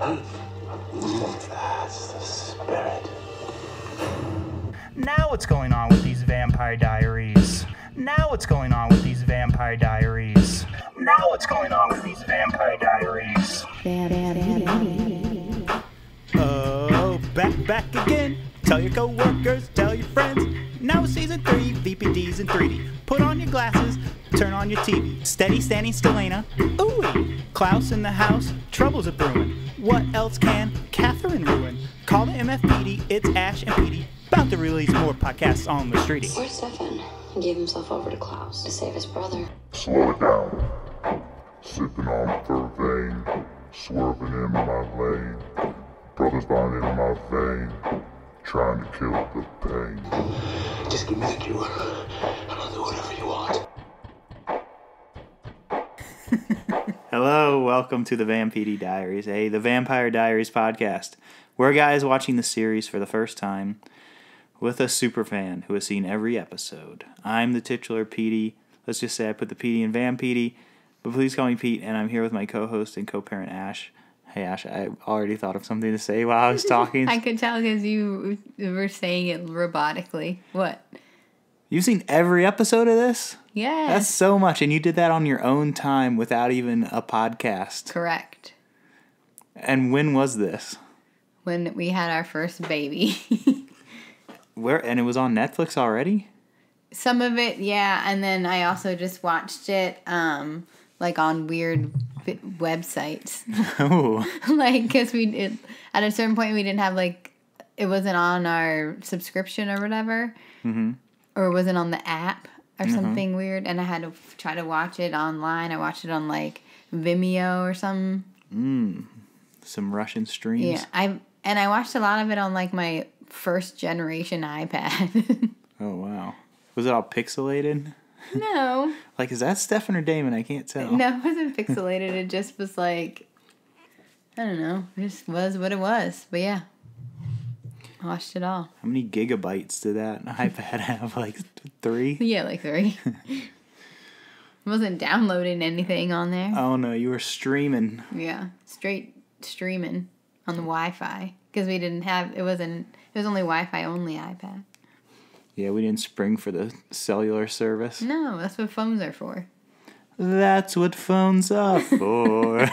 That's the spirit. Now what's going on with these Vampire Diaries? Now what's going on with these Vampire Diaries? Now what's going on with these Vampire Diaries? Oh, back again. Tell your co-workers, tell your friends. Now it's season 3, VPDs in 3D. Put on your glasses, turn on your TV. Steady standing still, Elena. Ooh, Klaus in the house, troubles a brewing. What else can Catherine ruin? Call the MFPD, it's Ash and Petey. About to release more podcasts on the streety. Where's Stefan? He gave himself over to Klaus to save his brother. Slow it down. Sipping on the third vein. Swerving in my lane. Brother's bound in my vein. Trying to kill the pain. Just give me the cure. I'll do whatever you want. Hello, welcome to the VamPetey Diaries, the Vampire Diaries podcast. We're guys watching the series for the first time with a superfan who has seen every episode. I'm the titular Petey. Let's just say I put the Petey in VamPetey, but please call me Pete, and I'm here with my co-host and co-parent Ash. Hey, Ash, I already thought of something to say while I was talking. I could tell because you were saying it robotically. What? You've seen every episode of this? Yeah. That's so much. And you did that on your own time without even a podcast. Correct. And when was this? When we had our first baby. Where? And it was on Netflix already? Some of it, yeah. And then I also just watched it like on weird websites. Oh. Like, because at a certain point we didn't have, like, it wasn't on our subscription or whatever. Mm-hmm. Or it wasn't on the app or something weird. And I had to try to watch it online. I watched it on, like, Vimeo or something. Some Russian streams. Yeah. I watched a lot of it on, like, my first generation iPad. Oh, wow. Was it all pixelated? No. Like, is that Stefan or Damon? I can't tell. No, it wasn't pixelated. It just was like, I don't know. It just was what it was. But yeah, I watched it all. How many gigabytes did that iPad have? Like 3? Yeah, like 3. I wasn't downloading anything on there. Oh, no. You were streaming. Yeah. Straight streaming on the Wi-Fi. Because we didn't have, it was only Wi-Fi only iPad. Yeah, we didn't spring for the cellular service. No, that's what phones are for. That's what phones are for.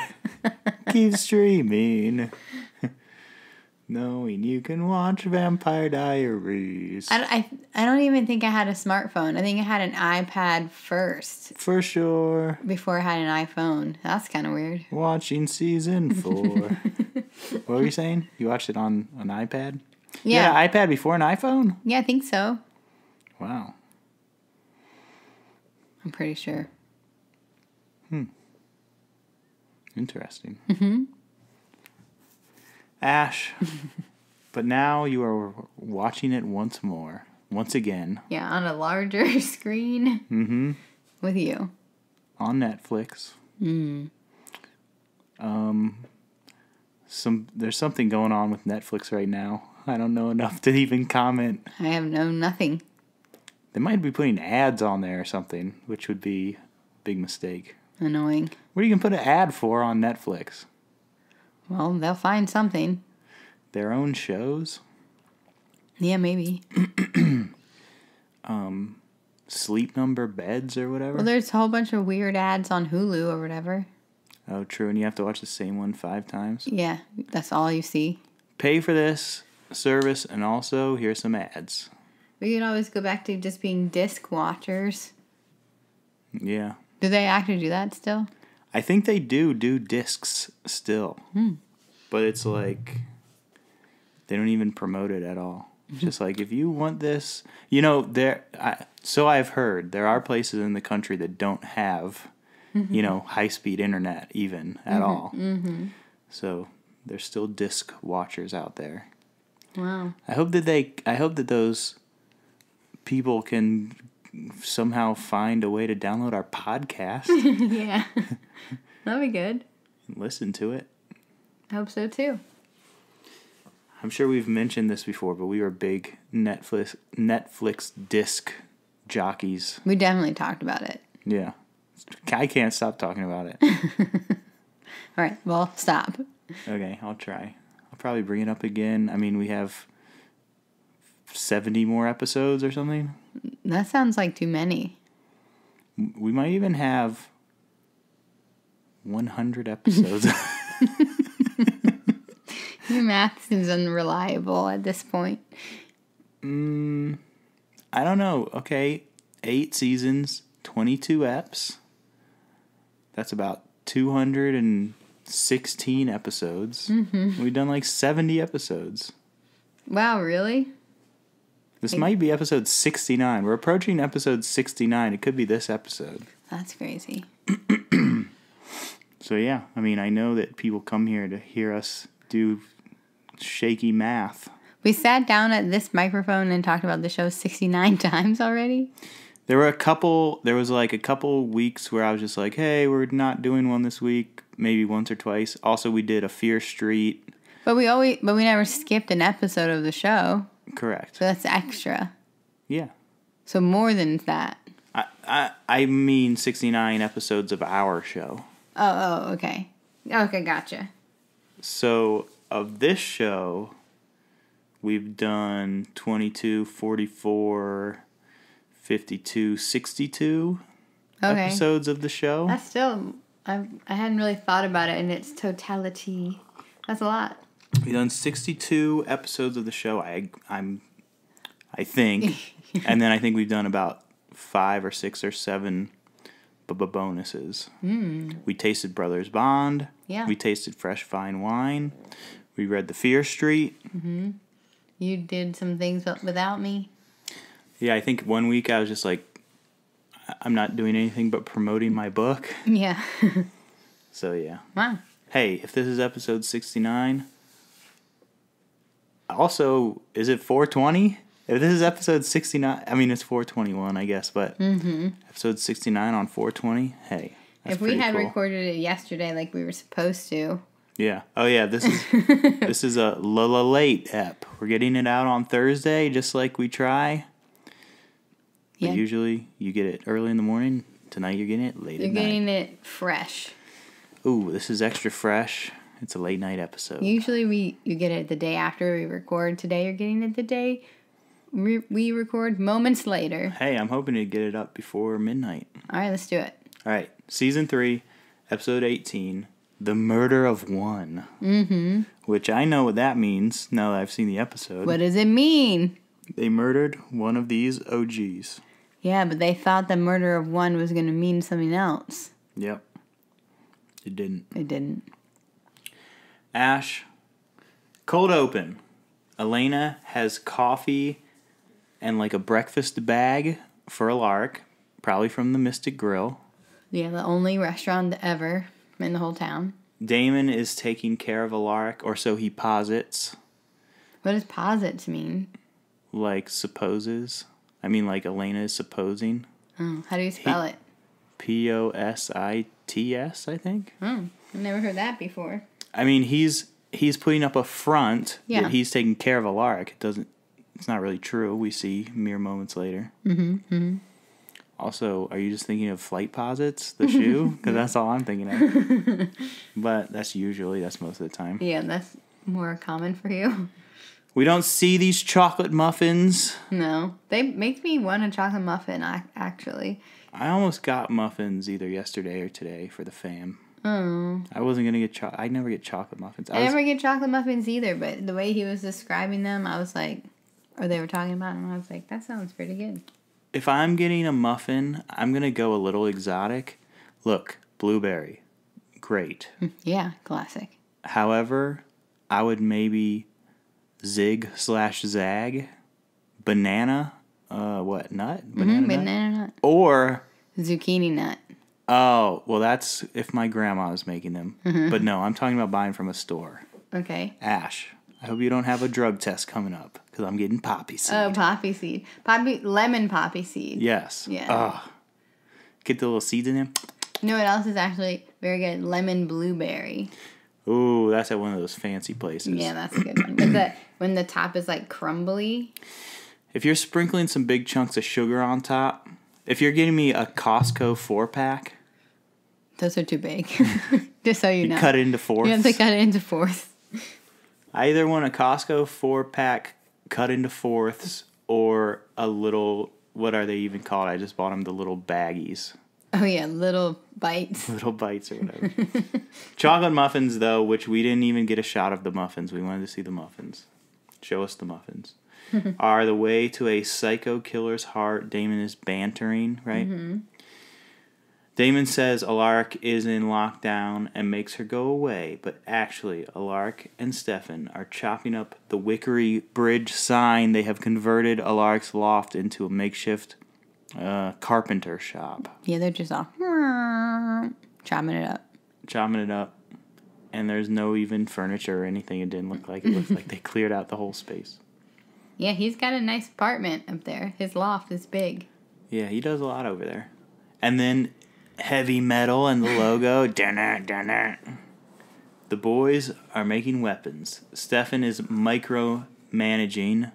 Keep streaming. Knowing you can watch Vampire Diaries. I don't even think I had a smartphone. I think I had an iPad first. For sure. Before I had an iPhone. That's kind of weird. Watching season 4. What were you saying? You watched it on an iPad? Yeah. You had an iPad before an iPhone? Yeah, I think so. Wow. I'm pretty sure. Interesting. Ash, but now you are watching it once again. Yeah, on a larger screen. With you. On Netflix. There's something going on with Netflix right now. I don't know enough to even comment. I have known nothing. They might be putting ads on there or something, which would be a big mistake. Annoying. What are you going to put an ad for on Netflix? Well, they'll find something. Their own shows? Yeah, maybe. Sleep number beds or whatever? Well, there's a whole bunch of weird ads on Hulu or whatever. Oh, true. And you have to watch the same one 5 times? Yeah, that's all you see. Pay for this service, and also here's some ads. We could always go back to just being disc watchers. Yeah. Do they actually do that still? I think they do discs still. But it's like, they don't even promote it at all. Just like, if you want this, you know, I've heard, there are places in the country that don't have, you know, high-speed internet even at all. So there's still disc watchers out there. Wow. I hope that those people can somehow find a way to download our podcast. Yeah. That'd be good. And listen to it. I hope so too. I'm sure we've mentioned this before, but we were big Netflix disc jockeys. We definitely talked about it. Yeah. I can't stop talking about it. All right. Well, stop. Okay, I'll try. I'll probably bring it up again. I mean, we have 70 more episodes or something. That sounds like too many. We might even have 100 episodes. Your math seems unreliable at this point. I don't know. Okay, 8 seasons, 22 eps. That's about 216 episodes. Mm-hmm. We've done like 70 episodes. Wow, really? This might be episode 69. We're approaching episode 69. It could be this episode. That's crazy. So, yeah. I mean, I know that people come here to hear us do shaky math. We sat down at this microphone and talked about the show 69 times already. There was like a couple weeks where I was just like, hey, we're not doing one this week. Maybe once or twice. Also, we did a Fear Street. But we never skipped an episode of the show. Correct. So that's extra. Yeah. So more than that. I mean 69 episodes of our show. Oh, okay. Okay, gotcha. So of this show, we've done 22, 44, 52, 62 episodes of the show. That's still, I hadn't really thought about it in its totality. That's a lot. We've done 62 episodes of the show, I think. And then I think we've done about 5 or 6 or 7 bonuses. Mm. We tasted Brothers Bond. Yeah. We tasted Fresh Fine Wine. We read The Fear Street. Mm-hmm. You did some things without me. Yeah, I think one week I was just like, I'm not doing anything but promoting my book. Yeah. So, yeah. Wow. Hey, if this is episode 69... Also, is it 420? If this is episode 69, I mean, it's 421, I guess, but episode 69 on 420, hey, that's pretty cool. If we had recorded it yesterday like we were supposed to. Yeah. Oh, yeah, this is a late ep. We're getting it out on Thursday, just like we try. Yeah. But usually, you get it early in the morning. Tonight, you're getting it late at night. You're getting it fresh. Ooh, this is extra fresh. It's a late night episode. Usually you get it the day after we record. Today you're getting it the day we record moments later. Hey, I'm hoping to get it up before midnight. All right, let's do it. All right, season 3, episode 18, The Murder of One. Mm-hmm. Which I know what that means now that I've seen the episode. What does it mean? They murdered one of these OGs. Yeah, but they thought the murder of one was going to mean something else. Yep. It didn't. It didn't. Ash, cold open. Elena has coffee and like a breakfast bag for Alaric, probably from the Mystic Grill. Yeah, the only restaurant ever in the whole town. Damon is taking care of Alaric, or so he posits. What does posits mean? Like supposes. I mean, like Elena is supposing. Oh, how do you spell it? POSITS, I think. Oh, I've never heard that before. I mean, he's putting up a front that he's taking care of Alaric. It's not really true. We see mere moments later. Mm-hmm, mm-hmm. Also, are you just thinking of Flight Posits, the shoe? Because that's all I'm thinking of. But that's most of the time. Yeah, that's more common for you. We don't see these chocolate muffins. No. They make me want a chocolate muffin, actually. I almost got muffins either yesterday or today for the fam. Oh. I wasn't going to get chocolate. I never get chocolate muffins. I never get chocolate muffins either, but the way he was describing them, I was like, or they were talking about them, I was like, that sounds pretty good. If I'm getting a muffin, I'm going to go a little exotic. Look, blueberry. Great. Yeah, classic. However, I would maybe zig/zag. Banana. What, nut? Banana, mm-hmm, banana nut. Or zucchini nut. Oh, well, that's if my grandma is making them. Mm-hmm. But no, I'm talking about buying from a store. Okay. Ash, I hope you don't have a drug test coming up, because I'm getting poppy seed. Oh, poppy seed. Lemon poppy seed. Yes. Yeah. Oh. Get the little seeds in them. You know what else is actually very good? Lemon blueberry. Ooh, that's at one of those fancy places. Yeah, that's a good one. But when the top is, like, crumbly. If you're sprinkling some big chunks of sugar on top... If you're getting me a Costco 4-pack. Those are too big. Just so you know. Cut it into fourths. You have to cut it into fourths. I either want a Costco 4-pack cut into fourths or a little, what are they even called? I just bought them the little baggies. Oh, yeah, little bites. Little bites or whatever. Chocolate muffins, though, which we didn't even get a shot of the muffins. We wanted to see the muffins. Show us the muffins. Are the way to a psycho killer's heart. Damon is bantering, right? Mm-hmm. Damon says Alaric is in lockdown and makes her go away, but actually Alaric and Stefan are chopping up the Wickery Bridge sign. They have converted Alaric's loft into a makeshift carpenter shop. Yeah, they're just all chopping it up. Chopping it up. And there's no even furniture or anything. It didn't look like it. It looked like they cleared out the whole space. Yeah, he's got a nice apartment up there. His loft is big. Yeah, he does a lot over there. And then heavy metal and the logo. Dunna, dunna. The boys are making weapons. Stefan is micromanaging.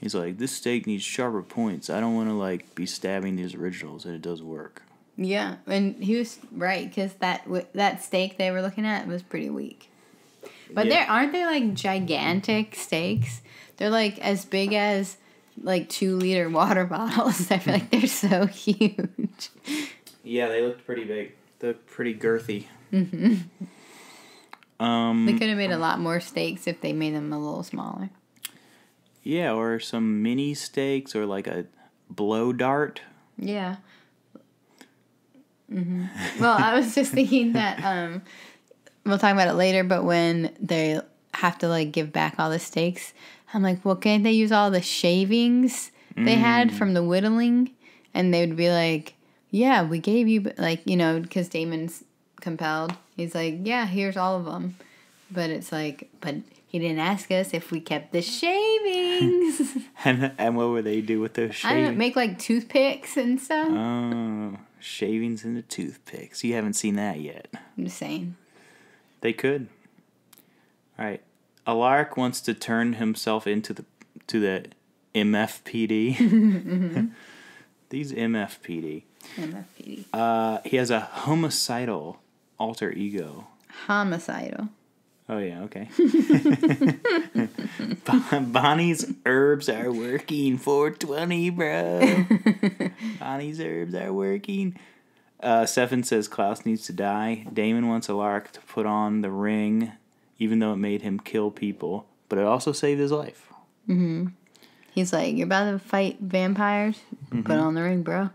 He's like, this steak needs sharper points. I don't want to, like, be stabbing these originals, and it does work. Yeah, and he was right, because that steak they were looking at was pretty weak. But yeah. Aren't they, like, gigantic steaks? They're, like, as big as, like, 2-liter water bottles. I feel like they're so huge. Yeah, they looked pretty big. They're pretty girthy. Mm-hmm. They could have made a lot more steaks if they made them a little smaller. Yeah, or some mini steaks or like a blow dart. Yeah. Mm-hmm. Well, I was just thinking that, we'll talk about it later, but when they have to like give back all the steaks, I'm like, well, can't they use all the shavings they had from the whittling? And they would be like, yeah, we gave you, like, you know, because Damon's compelled. He's like, yeah, here's all of them. But it's like, but he didn't ask us if we kept the shavings. and what would they do with those shavings? I don't make, like, toothpicks and stuff. Oh, shavings into toothpicks. You haven't seen that yet. I'm just saying. They could. All right. Alaric wants to turn himself into the MFPD. Mm-hmm. These MFPD. MFPD. He has a homicidal alter ego. Homicidal. Oh, yeah, okay. Bonnie's herbs are working. 420, bro. Bonnie's herbs are working. Stefan says Klaus needs to die. Damon wants Alaric to put on the ring, even though it made him kill people. But it also saved his life. Mm-hmm. He's like, you're about to fight vampires? Mm-hmm. Put on the ring, bro.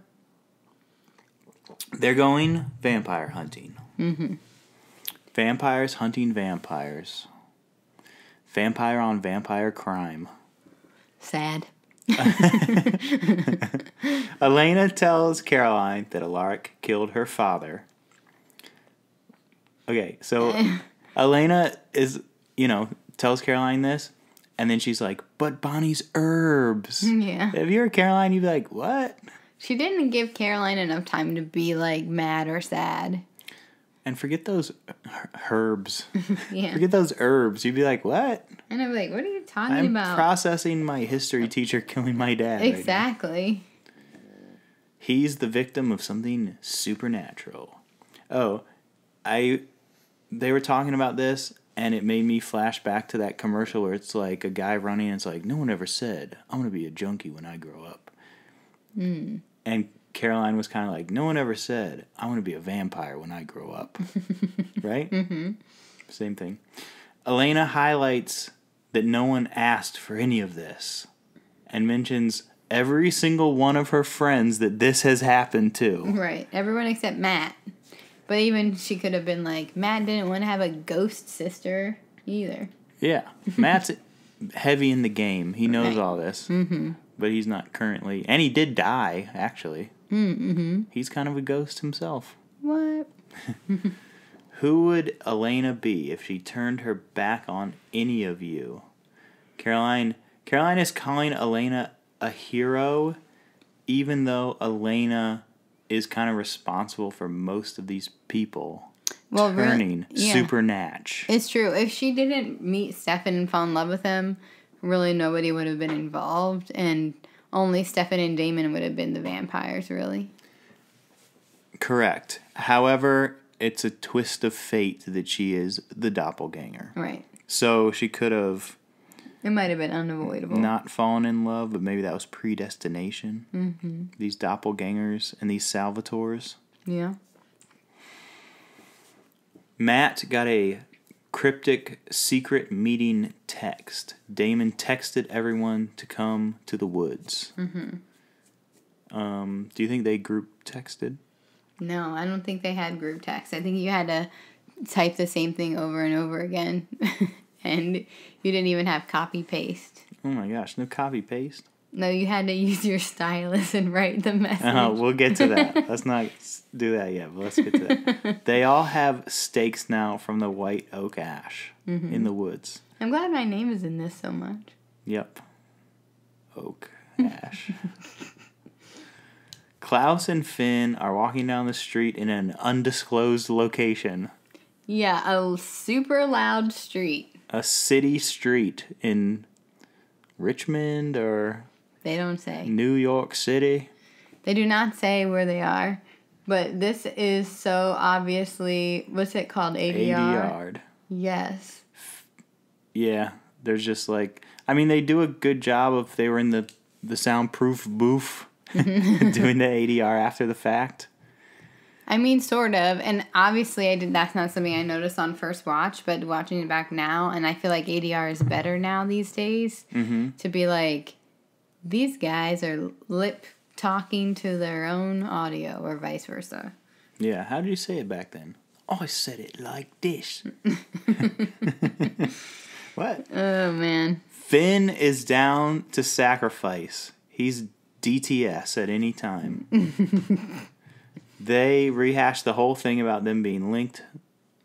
They're going vampire hunting. Mm-hmm. Vampires hunting vampires. Vampire on vampire crime. Sad. Elena tells Caroline that Alaric killed her father. Okay, so Elena is, you know, tells Caroline this, and then she's like, but Bonnie's herbs. Yeah. If you were Caroline, you'd be like, what? She didn't give Caroline enough time to be, like, mad or sad. And forget those herbs. Yeah. Forget those herbs. You'd be like, what? And I'd be like, what are you talking about? I'm processing my history teacher killing my dad. Exactly. Right now. He's the victim of something supernatural. Oh, they were talking about this, and it made me flash back to that commercial where it's like a guy running, and it's like, no one ever said, I'm going to be a junkie when I grow up. Mm. And Caroline was kind of like, no one ever said, I want to be a vampire when I grow up. Right? Mm-hmm. Same thing. Elena highlights that no one asked for any of this and mentions every single one of her friends that this has happened to. Right. Everyone except Matt. But even she could have been like, Matt didn't want to have a ghost sister either. Yeah. Matt's heavy in the game. He knows all this. Mm-hmm. But he's not currently... And he did die, actually. Mm-hmm. He's kind of a ghost himself. What? Who would Elena be if she turned her back on any of you? Caroline is calling Elena a hero, even though Elena is kind of responsible for most of these people. Well, turning really, yeah. Supernatch. It's true. If she didn't meet Stefan and fall in love with him... Really, nobody would have been involved, and only Stefan and Damon would have been the vampires, really. Correct. However, it's a twist of fate that she is the doppelganger. Right. So she could have... It might have been unavoidable. Not fallen in love, but maybe that was predestination. Mm-hmm. These doppelgangers and these Salvators. Yeah. Matt got a cryptic secret meeting text. Damon texted everyone to come to the woods. Mm-hmm. Do you think they group texted? No, I don't think they had group text. I think you had to type the same thing over and over again. And you didn't even have copy-paste. Oh, my gosh. No copy-paste? No, you had to use your stylus and write the message. We'll get to that. Let's not do that yet, but let's get to that. They all have stakes now from the white oak ash in the woods. I'm glad my name is in this so much. Yep. Oak ash. Klaus and Finn are walking down the street in an undisclosed location. Yeah, a super loud street. A city street in Richmond or... They don't say. New York City. They do not say where they are, but this is so obviously... What's it called? ADR? ADR'd. Yes. Yeah, there's just like... I mean, they do a good job if they were in the soundproof booth doing the ADR after the fact. I mean, sort of, and obviously that's not something I noticed on first watch, but watching it back now, and I feel like ADR is better now these days, to be like, these guys are lip talking to their own audio, or vice versa. Yeah, how did you say it back then? I said it like this. What? Oh, man. Finn is down to sacrifice. He's DTS at any time. They rehash the whole thing about them being linked.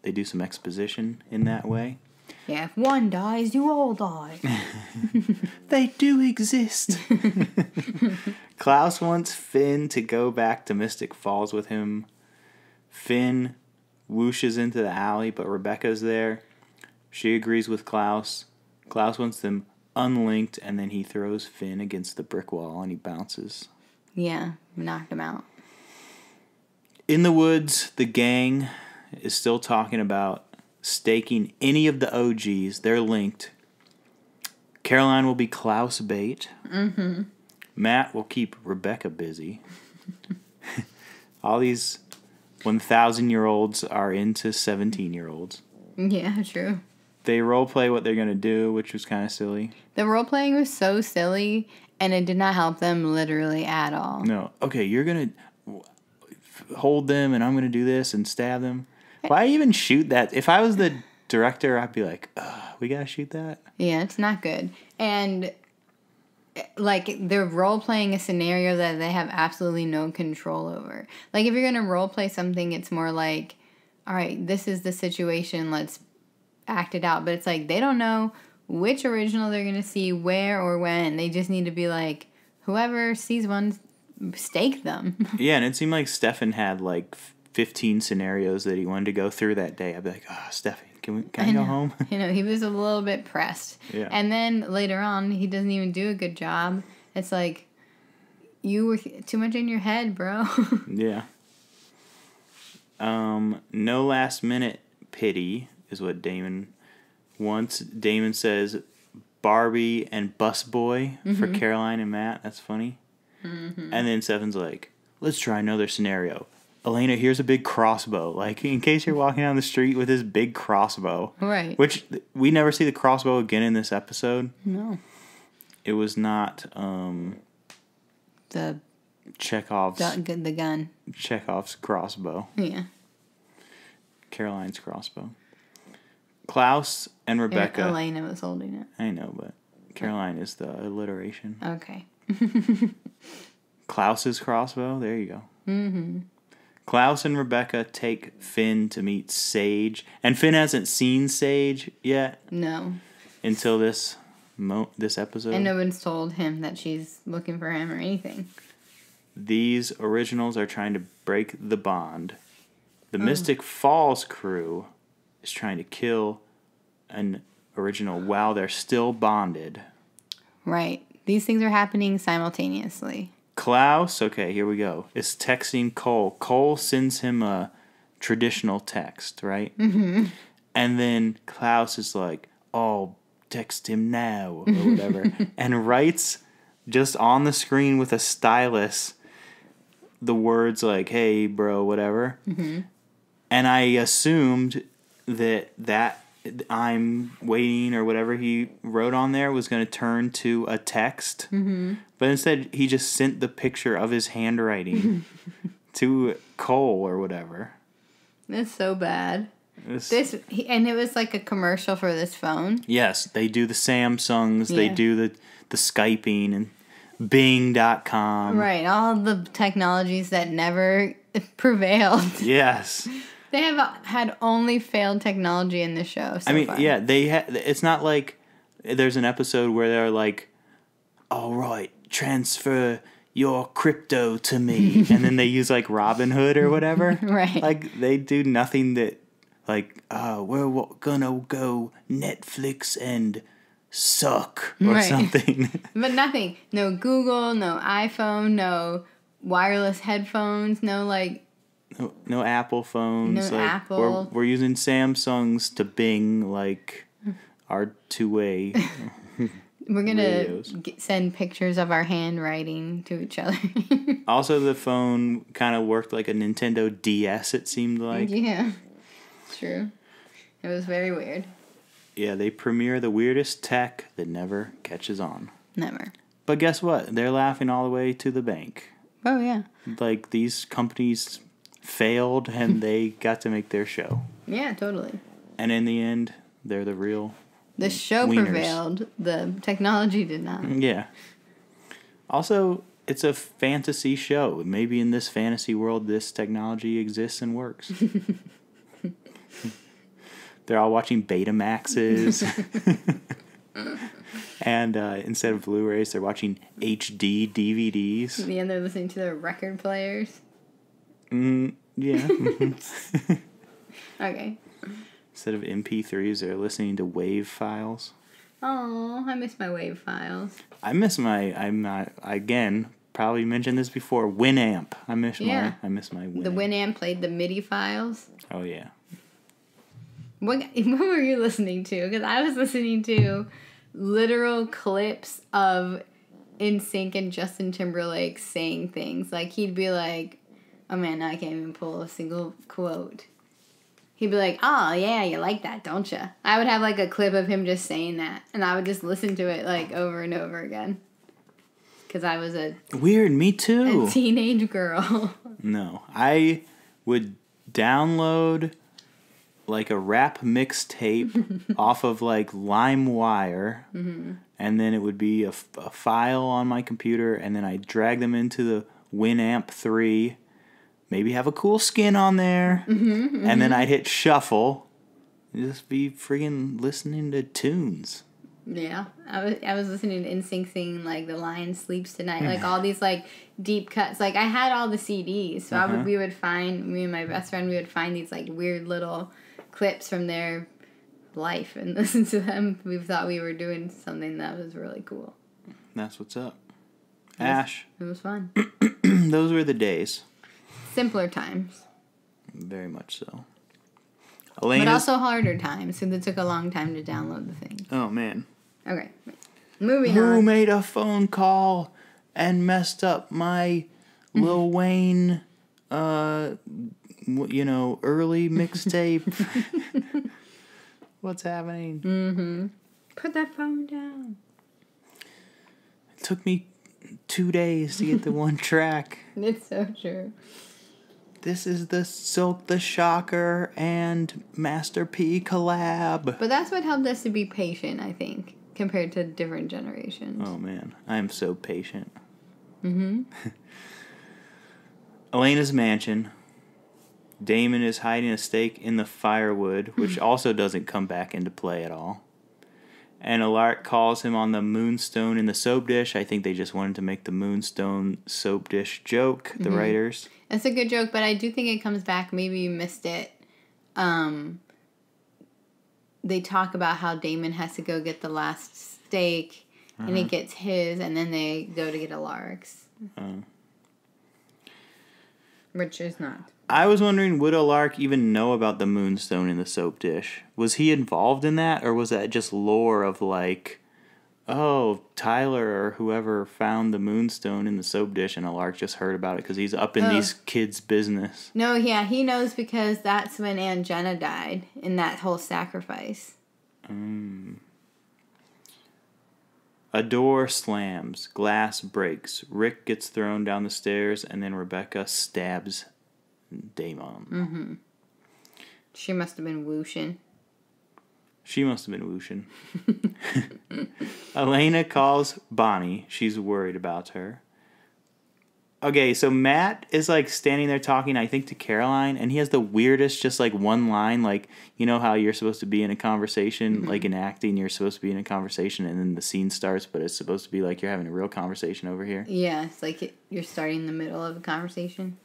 They do some exposition in that way. Yeah, if one dies, you all die. They do exist. Klaus wants Finn to go back to Mystic Falls with him. Finn whooshes into the alley, but Rebecca's there. She agrees with Klaus. Klaus wants them unlinked, and then he throws Finn against the brick wall, and he bounces. Yeah, knocked him out. In the woods, the gang is still talking about staking any of the OGs. They're linked. Caroline will be Klaus bait. Mm-hmm. Matt will keep Rebecca busy. All these 1,000-year-olds are into 17-year-olds. Yeah, true. They role-play what they're going to do, which was kind of silly. The role-playing was so silly, and it did not help them literally at all. No. Okay, you're going to... hold them and I'm going to do this and stab them. Why even shoot that? If I was the director, I'd be like, we got to shoot that? Yeah, it's not good. And, like, they're role-playing a scenario that they have absolutely no control over. Like, if you're going to role-play something, it's more like, all right, this is the situation, let's act it out. But it's like, they don't know which original they're going to see, where or when. They just need to be like, whoever sees one... stake them. Yeah, and it seemed like Stefan had like 15 scenarios that he wanted to go through that day. I'd be like, Stefan, can I go home? You know, he was a little bit pressed. Yeah. And then later on, he doesn't even do a good job. It's like, you were too much in your head, bro. Yeah. No last minute pity is what Damon wants. Damon says Barbie and busboy for Caroline and Matt. That's funny. Mm-hmm. And then Stefan's like, let's try another scenario. Elena, here's a big crossbow. Like, in case you're walking down the street with this big crossbow. Right. Which, we never see the crossbow again in this episode. No. It was not, The gun. Chekhov's crossbow. Yeah. Caroline's crossbow. Klaus and Rebecca. Elena was holding it. I know, but Caroline is the alliteration. Okay. Klaus's crossbow. There you go. Mm-hmm. Klaus and Rebecca take Finn to meet Sage, and Finn hasn't seen Sage yet. No. Until this episode, and no one's told him that she's looking for him or anything. These originals are trying to break the bond. The Mystic Falls crew is trying to kill an original while they're still bonded. Right. These things are happening simultaneously. Klaus, okay, here we go, is texting Kol. Kol sends him a traditional text, right? Mm-hmm. And then Klaus is like, oh, text him now or whatever, and writes just on the screen with a stylus the words like, hey, bro, whatever. Mm-hmm. And I assumed that I'm waiting or whatever he wrote on there was going to turn to a text. Mm-hmm. But instead, he just sent the picture of his handwriting to Kol or whatever. That's so bad. And it was like a commercial for this phone. Yes, they do the Samsungs. Yeah. They do the Skyping and Bing.com. Right, all the technologies that never prevailed. Yes. They have had only failed technology in the show so far. Yeah, it's not like there's an episode where they're like, all right, transfer your crypto to me. And then they use like Robinhood or whatever. Right. Like they do nothing that like, we're gonna go Netflix and suck or something. But nothing. No Google, no iPhone, no wireless headphones, no like... No Apple phones. No Apple. We're using Samsungs to Bing, like, our two-way We're going to send pictures of our handwriting to each other. Also, the phone kind of worked like a Nintendo DS, it seemed like. Yeah, true. It was very weird. Yeah, they premiere the weirdest tech that never catches on. Never. But guess what? They're laughing all the way to the bank. Oh, yeah. Like, these companies... failed and they got to make their show. Yeah, totally. And in the end, they're the real The show wieners. Prevailed. The technology did not. Yeah. Also, it's a fantasy show. Maybe in this fantasy world, this technology exists and works. They're all watching Betamaxes. And instead of Blu-rays, they're watching HD DVDs. Yeah, and they're listening to their record players. Yeah. Okay. Instead of MP3s, they're listening to WAV files. Oh, I miss my WAV files. Probably mentioned this before. Winamp. I miss my Winamp. The Winamp played the MIDI files. Oh yeah. What were you listening to? Because I was listening to literal clips of NSYNC and Justin Timberlake saying things. Like he'd be like. Oh, man, now I can't even pull a single quote. He'd be like, oh, yeah, you like that, don't you? I would have, like, a clip of him just saying that, and I would just listen to it, like, over and over again. Because I was Weird, me too. A teenage girl. No, I would download, like, a rap mixtape off of, like, LimeWire, mm-hmm. and then it would be a file on my computer, and then I'd drag them into the Winamp 3... Maybe have a cool skin on there. Mm-hmm, mm-hmm. And then I'd hit shuffle and just be friggin' listening to tunes. Yeah. I was listening to NSYNC singing, like, The Lion Sleeps Tonight. Like, all these, like, deep cuts. Like, I had all the CDs. So uh-huh. Me and my best friend, we would find these, like, weird little clips from their life and listen to them. We thought we were doing something that was really cool. That's what's up. Ash. It was fun. Those were the days. Simpler times. Very much so. But also harder times, because it took a long time to download the thing. Oh, man. Okay. Moving on. Who made a phone call and messed up my Lil Wayne, early mixtape? What's happening? Mm-hmm. Put that phone down. It took me 2 days to get the one track. It's so true. This is the Silk the Shocker and Master P collab. But that's what helped us to be patient, I think, compared to different generations. Oh, man. I am so patient. Mm-hmm. Elena's mansion. Damon is hiding a stake in the firewood, which also doesn't come back into play at all. And Alaric calls him on the moonstone in the soap dish. I think they just wanted to make the moonstone soap dish joke, the writers. That's a good joke, but I do think it comes back. Maybe you missed it. They talk about how Damon has to go get the last steak, and he gets his, and then they go to get Alaric's. Which is not. I was wondering, would Alaric even know about the moonstone in the soap dish? Was he involved in that, or was that just lore of like, oh, Tyler or whoever found the moonstone in the soap dish and Alaric just heard about it because he's up in these kids' business? No, yeah, he knows because that's when Aunt Jenna died in that whole sacrifice. A door slams, glass breaks, Rick gets thrown down the stairs, and then Rebecca stabs Damon. Mm-hmm. She must have been whooshing. She must have been whooshing. Elena calls Bonnie. She's worried about her. Okay, so Matt is, like, standing there talking, I think, to Caroline, and he has the weirdest just, like, one line, like, you know how you're supposed to be in a conversation, mm-hmm. like, in acting, you're supposed to be in a conversation, and then the scene starts, but it's supposed to be, like, you're having a real conversation over here. Yeah, it's like you're starting in the middle of a conversation.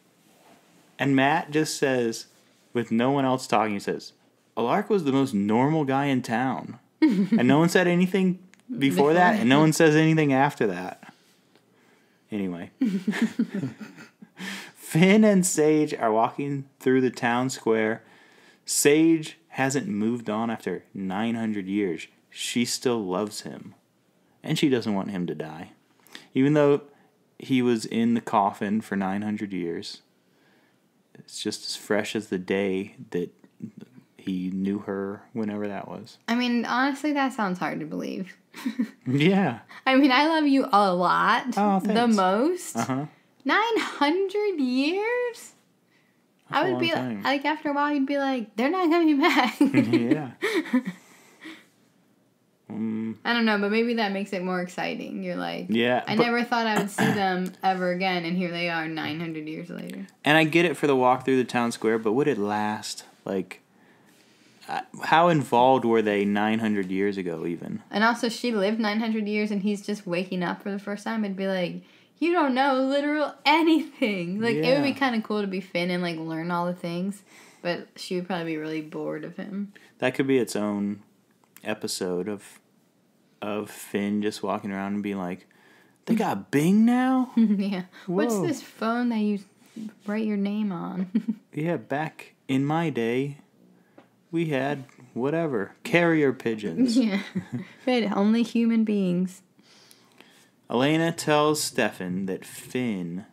And Matt just says, with no one else talking, he says, Alaric was the most normal guy in town. And no one said anything before that, and no one says anything after that. Anyway, Finn and Sage are walking through the town square. Sage hasn't moved on after 900 years. She still loves him. And she doesn't want him to die. Even though he was in the coffin for 900 years, it's just as fresh as the day that he knew her, whenever that was. I mean, honestly, that sounds hard to believe. Yeah. I mean, I love you a lot. Oh, thanks. The most. 900 years? That's I would be time. Like, after a while, you'd be like, they're not coming back. Yeah. I don't know, but maybe that makes it more exciting. You're like, yeah, I never thought I would see them ever again, and here they are 900 years later. And I get it for the walk through the town square, but would it last? Like, how involved were they 900 years ago even? And also, she lived 900 years and he's just waking up for the first time and be like, you don't know literal anything. Like, yeah. It would be kind of cool to be Finn and, like, learn all the things, but she would probably be really bored of him. That could be its own episode of Finn just walking around and being like, they got Bing now? Yeah. Whoa. What's this phone that you write your name on? Yeah, back in my day, we had whatever, carrier pigeons. Yeah, we had only human beings. Elena tells Stefan that Finn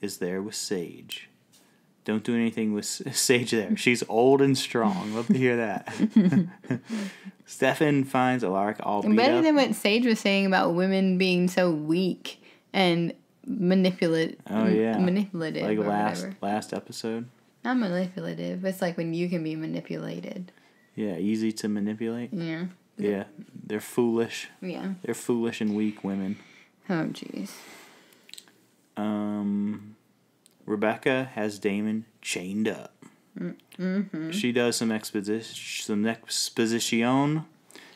is there with Sage. Don't do anything with Sage there. She's old and strong. Love to hear that. Stefan finds Alaric all beat up. Better than what Sage was saying about women being so weak and manipulative. Oh, yeah. Manipulative. Like last episode. Not manipulative. It's like when you can be manipulated. Yeah, easy to manipulate. Yeah. Yeah, they're foolish. Yeah. They're foolish and weak women. Oh, jeez. Rebecca has Damon chained up. Mm-hmm. She does some exposition.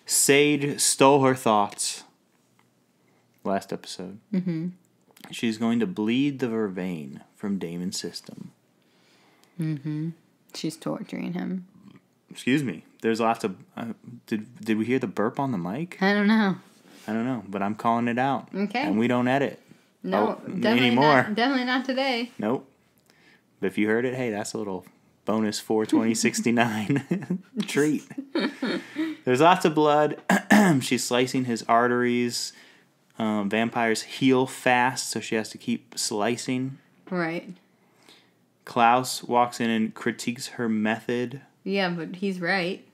Sage stole her thoughts. Last episode. Mm-hmm. She's going to bleed the vervain from Damon's system. Mm-hmm. She's torturing him. Excuse me. There's lots of... did we hear the burp on the mic? I don't know, but I'm calling it out. Okay. And we don't edit. No, definitely anymore. Definitely not today. Nope. But if you heard it, hey, that's a little bonus 4/20/69 treat. There's lots of blood. She's slicing his arteries. Vampires heal fast, so she has to keep slicing. Right. Klaus walks in and critiques her method. Yeah, but he's right.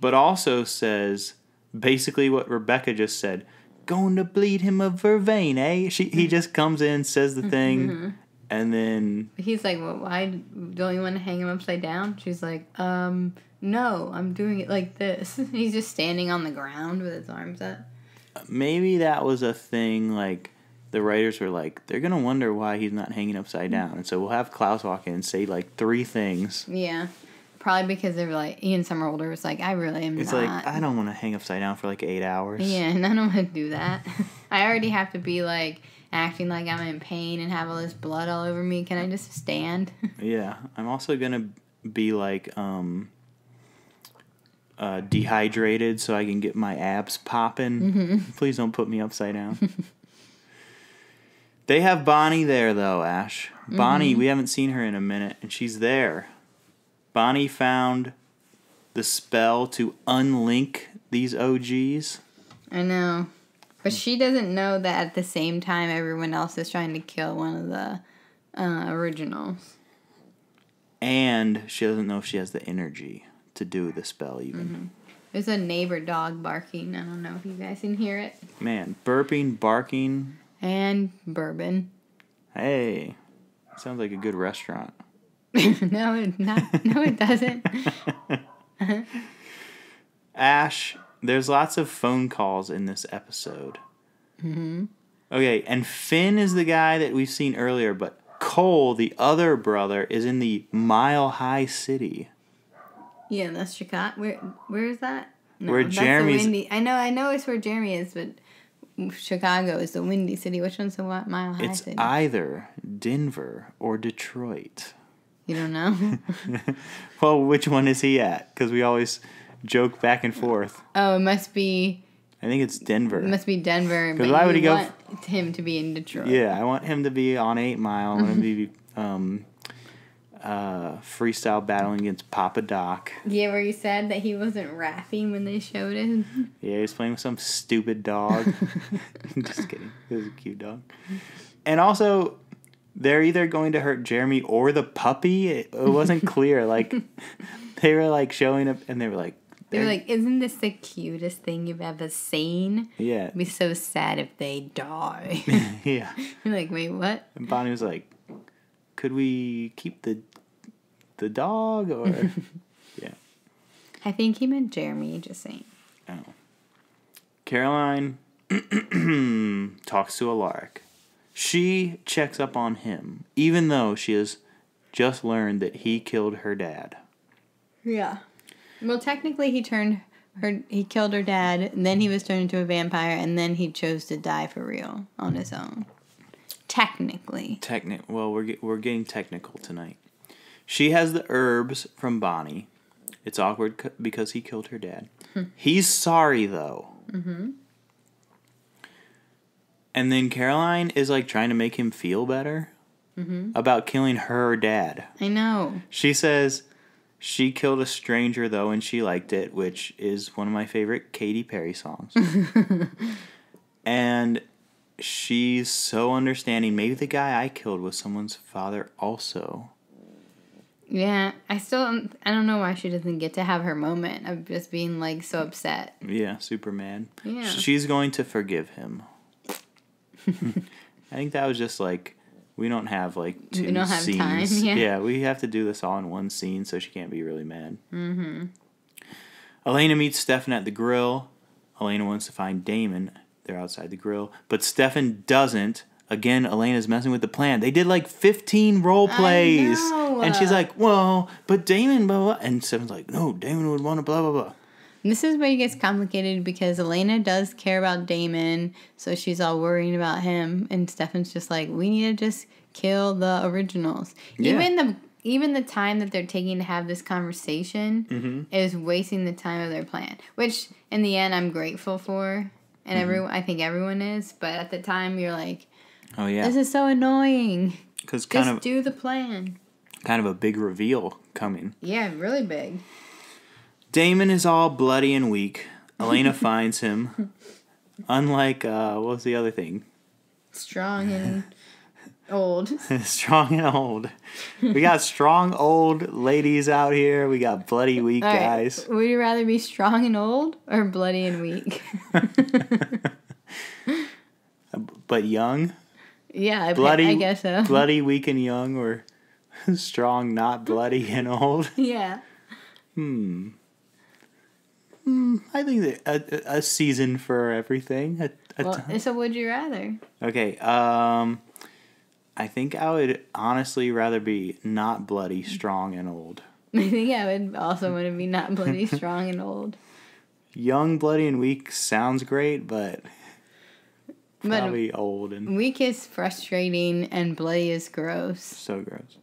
But also says basically what Rebecca just said. Going to bleed him a vervain, eh? He just comes in, says the thing, mm-hmm. and then... He's like, well, why don't you want to hang him upside down? She's like, no, I'm doing it like this. He's just standing on the ground with his arms up. Maybe that was a thing, like... The writers were like, they're going to wonder why he's not hanging upside down. And so we'll have Klaus walk in and say, like, three things. Yeah. Probably because they were like, Ian Somerhalder was like, I really am not. It's like, I don't want to hang upside down for, like, 8 hours. Yeah, and I don't want to do that. I already have to be, like, acting like I'm in pain and have all this blood all over me. Can I just stand? Yeah. I'm also going to be, like, dehydrated so I can get my abs popping. Mm-hmm. Please don't put me upside down. They have Bonnie there, though, Ash. Bonnie, we haven't seen her in a minute, and she's there. Bonnie found the spell to unlink these OGs. I know. But she doesn't know that at the same time everyone else is trying to kill one of the originals. And she doesn't know if she has the energy to do the spell even. Mm-hmm. There's a neighbor dog barking. I don't know if you guys can hear it. Man, burping, barking. And bourbon. Hey, sounds like a good restaurant. No, it's not. No, it doesn't. Ash, there's lots of phone calls in this episode. Mm-hmm. Okay, and Finn is the guy that we've seen earlier, but Kol, the other brother, is in the Mile High City. Yeah, that's Chicago. Where is that? No, where Jeremy's. I know it's where Jeremy is, but Chicago is the windy city. Which one's the Mile High City? It's either Denver or Detroit. You don't know? Well, which one is he at? Because we always joke back and forth. Oh, it must be... I think it's Denver. It must be Denver. Because why would he go... want him to be in Detroit. Yeah, I want him to be on 8 Mile. I want him to be freestyle battling against Papa Doc. Yeah, where you said that he wasn't rapping when they showed him. Yeah, he was playing with some stupid dog. Just kidding. It was a cute dog. And also... they're either going to hurt Jeremy or the puppy. It wasn't clear. Like, they were, like, showing up, and they were, like... They were, like, isn't this the cutest thing you've ever seen? Yeah. It'd be so sad if they die. Yeah. You're like, wait, what? And Bonnie was like, could we keep the dog, or... Yeah. I think he meant Jeremy, just saying. Oh. Caroline talks to Alaric. She checks up on him, even though she has just learned that he killed her dad. Yeah. Well, technically, he killed her dad, and then he was turned into a vampire, and then he chose to die for real on his own. Technically. Well, we're getting technical tonight. She has the herbs from Bonnie. It's awkward because he killed her dad. He's sorry, though. Mm-hmm. And then Caroline is, like, trying to make him feel better about killing her dad. I know. She says she killed a stranger, though, and she liked it, which is one of my favorite Katy Perry songs. And she's so understanding. Maybe the guy I killed was someone's father also. Yeah. I don't know why she doesn't get to have her moment of just being, like, so upset. Yeah, super mad. Yeah. She's going to forgive him. I think that was just like, we don't have like two scenes. We don't have scenes. Time, yeah, we have to do this all in one scene, so she can't be really mad. Mm-hmm. Elena meets Stefan at the grill. Elena wants to find Damon. They're outside the grill. But Stefan doesn't. Again, Elena's messing with the plan. They did like 15 role plays. I know. And she's like, well, but Damon, blah, blah. And Stefan's like, no, Damon would want to blah, blah, blah. This is where it gets complicated because Elena does care about Damon, so she's all worrying about him, and Stefan's just like, we need to just kill the originals. Yeah. Even the time that they're taking to have this conversation is wasting the time of their plan, which in the end I'm grateful for, and I think everyone is, but at the time you're like, oh yeah, this is so annoying. 'Cause just do the plan. Kind of a big reveal coming. Yeah, really big. Damon is all bloody and weak. Elena finds him. Unlike, what was the other thing? Strong and old. Strong and old. We got strong old ladies out here. We got bloody weak guys. Right. Would you rather be strong and old or bloody and weak? But young? Yeah, bloody, I guess so. Bloody, weak, and young, or strong, not bloody, and old? Yeah. I think that a season for everything. So would you rather? Okay, I think I would honestly rather be not bloody, strong, and old. I think I would also want to be not bloody, strong, and old. Young, bloody, and weak sounds great, but probably old. And weak is frustrating, and bloody is gross. So gross.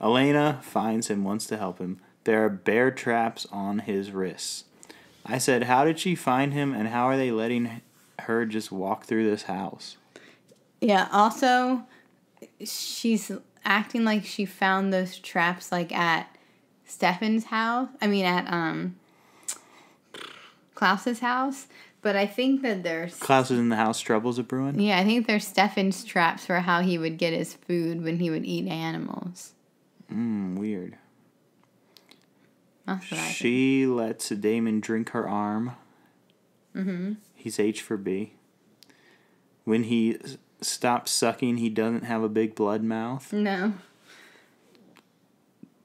Elena finds him, wants to help him. There are bear traps on his wrists. I said, how did she find him, and how are they letting her just walk through this house. Yeah, also, she's acting like she found those traps, like, at Stefan's house. I mean, at Klaus's house. But I think that there's... Klaus is in the house, troubles are brewing? Yeah, I think there's Stefan's traps for how he would get his food when he would eat animals. Weird. That's what I think. She lets Damon drink her arm. Mm-hmm. He's H for B. When he stops sucking, he doesn't have a big blood mouth. No.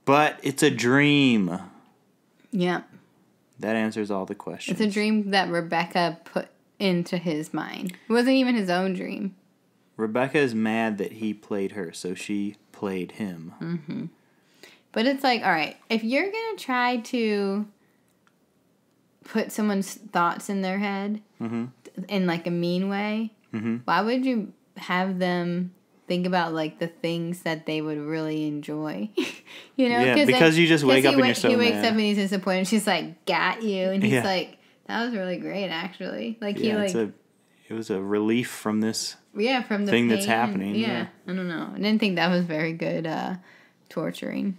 But it's a dream. Yeah. That answers all the questions. It's a dream that Rebecca put into his mind. It wasn't even his own dream. Rebecca is mad that he played her, so she played him. Mm-hmm. But it's like, all right, if you're going to try to put someone's thoughts in their head mm-hmm. in, like, a mean way, mm-hmm. why would you have them think about, like, the things that they would really enjoy? You know? Yeah, because you just wake up and you're so mad. He wakes up and he's disappointed. And she's like, got you. And he's like, that was really great, actually. Like, yeah, he, like... It was a relief from this from the thing that's happening. Yeah, I don't know. I didn't think that was very good torturing.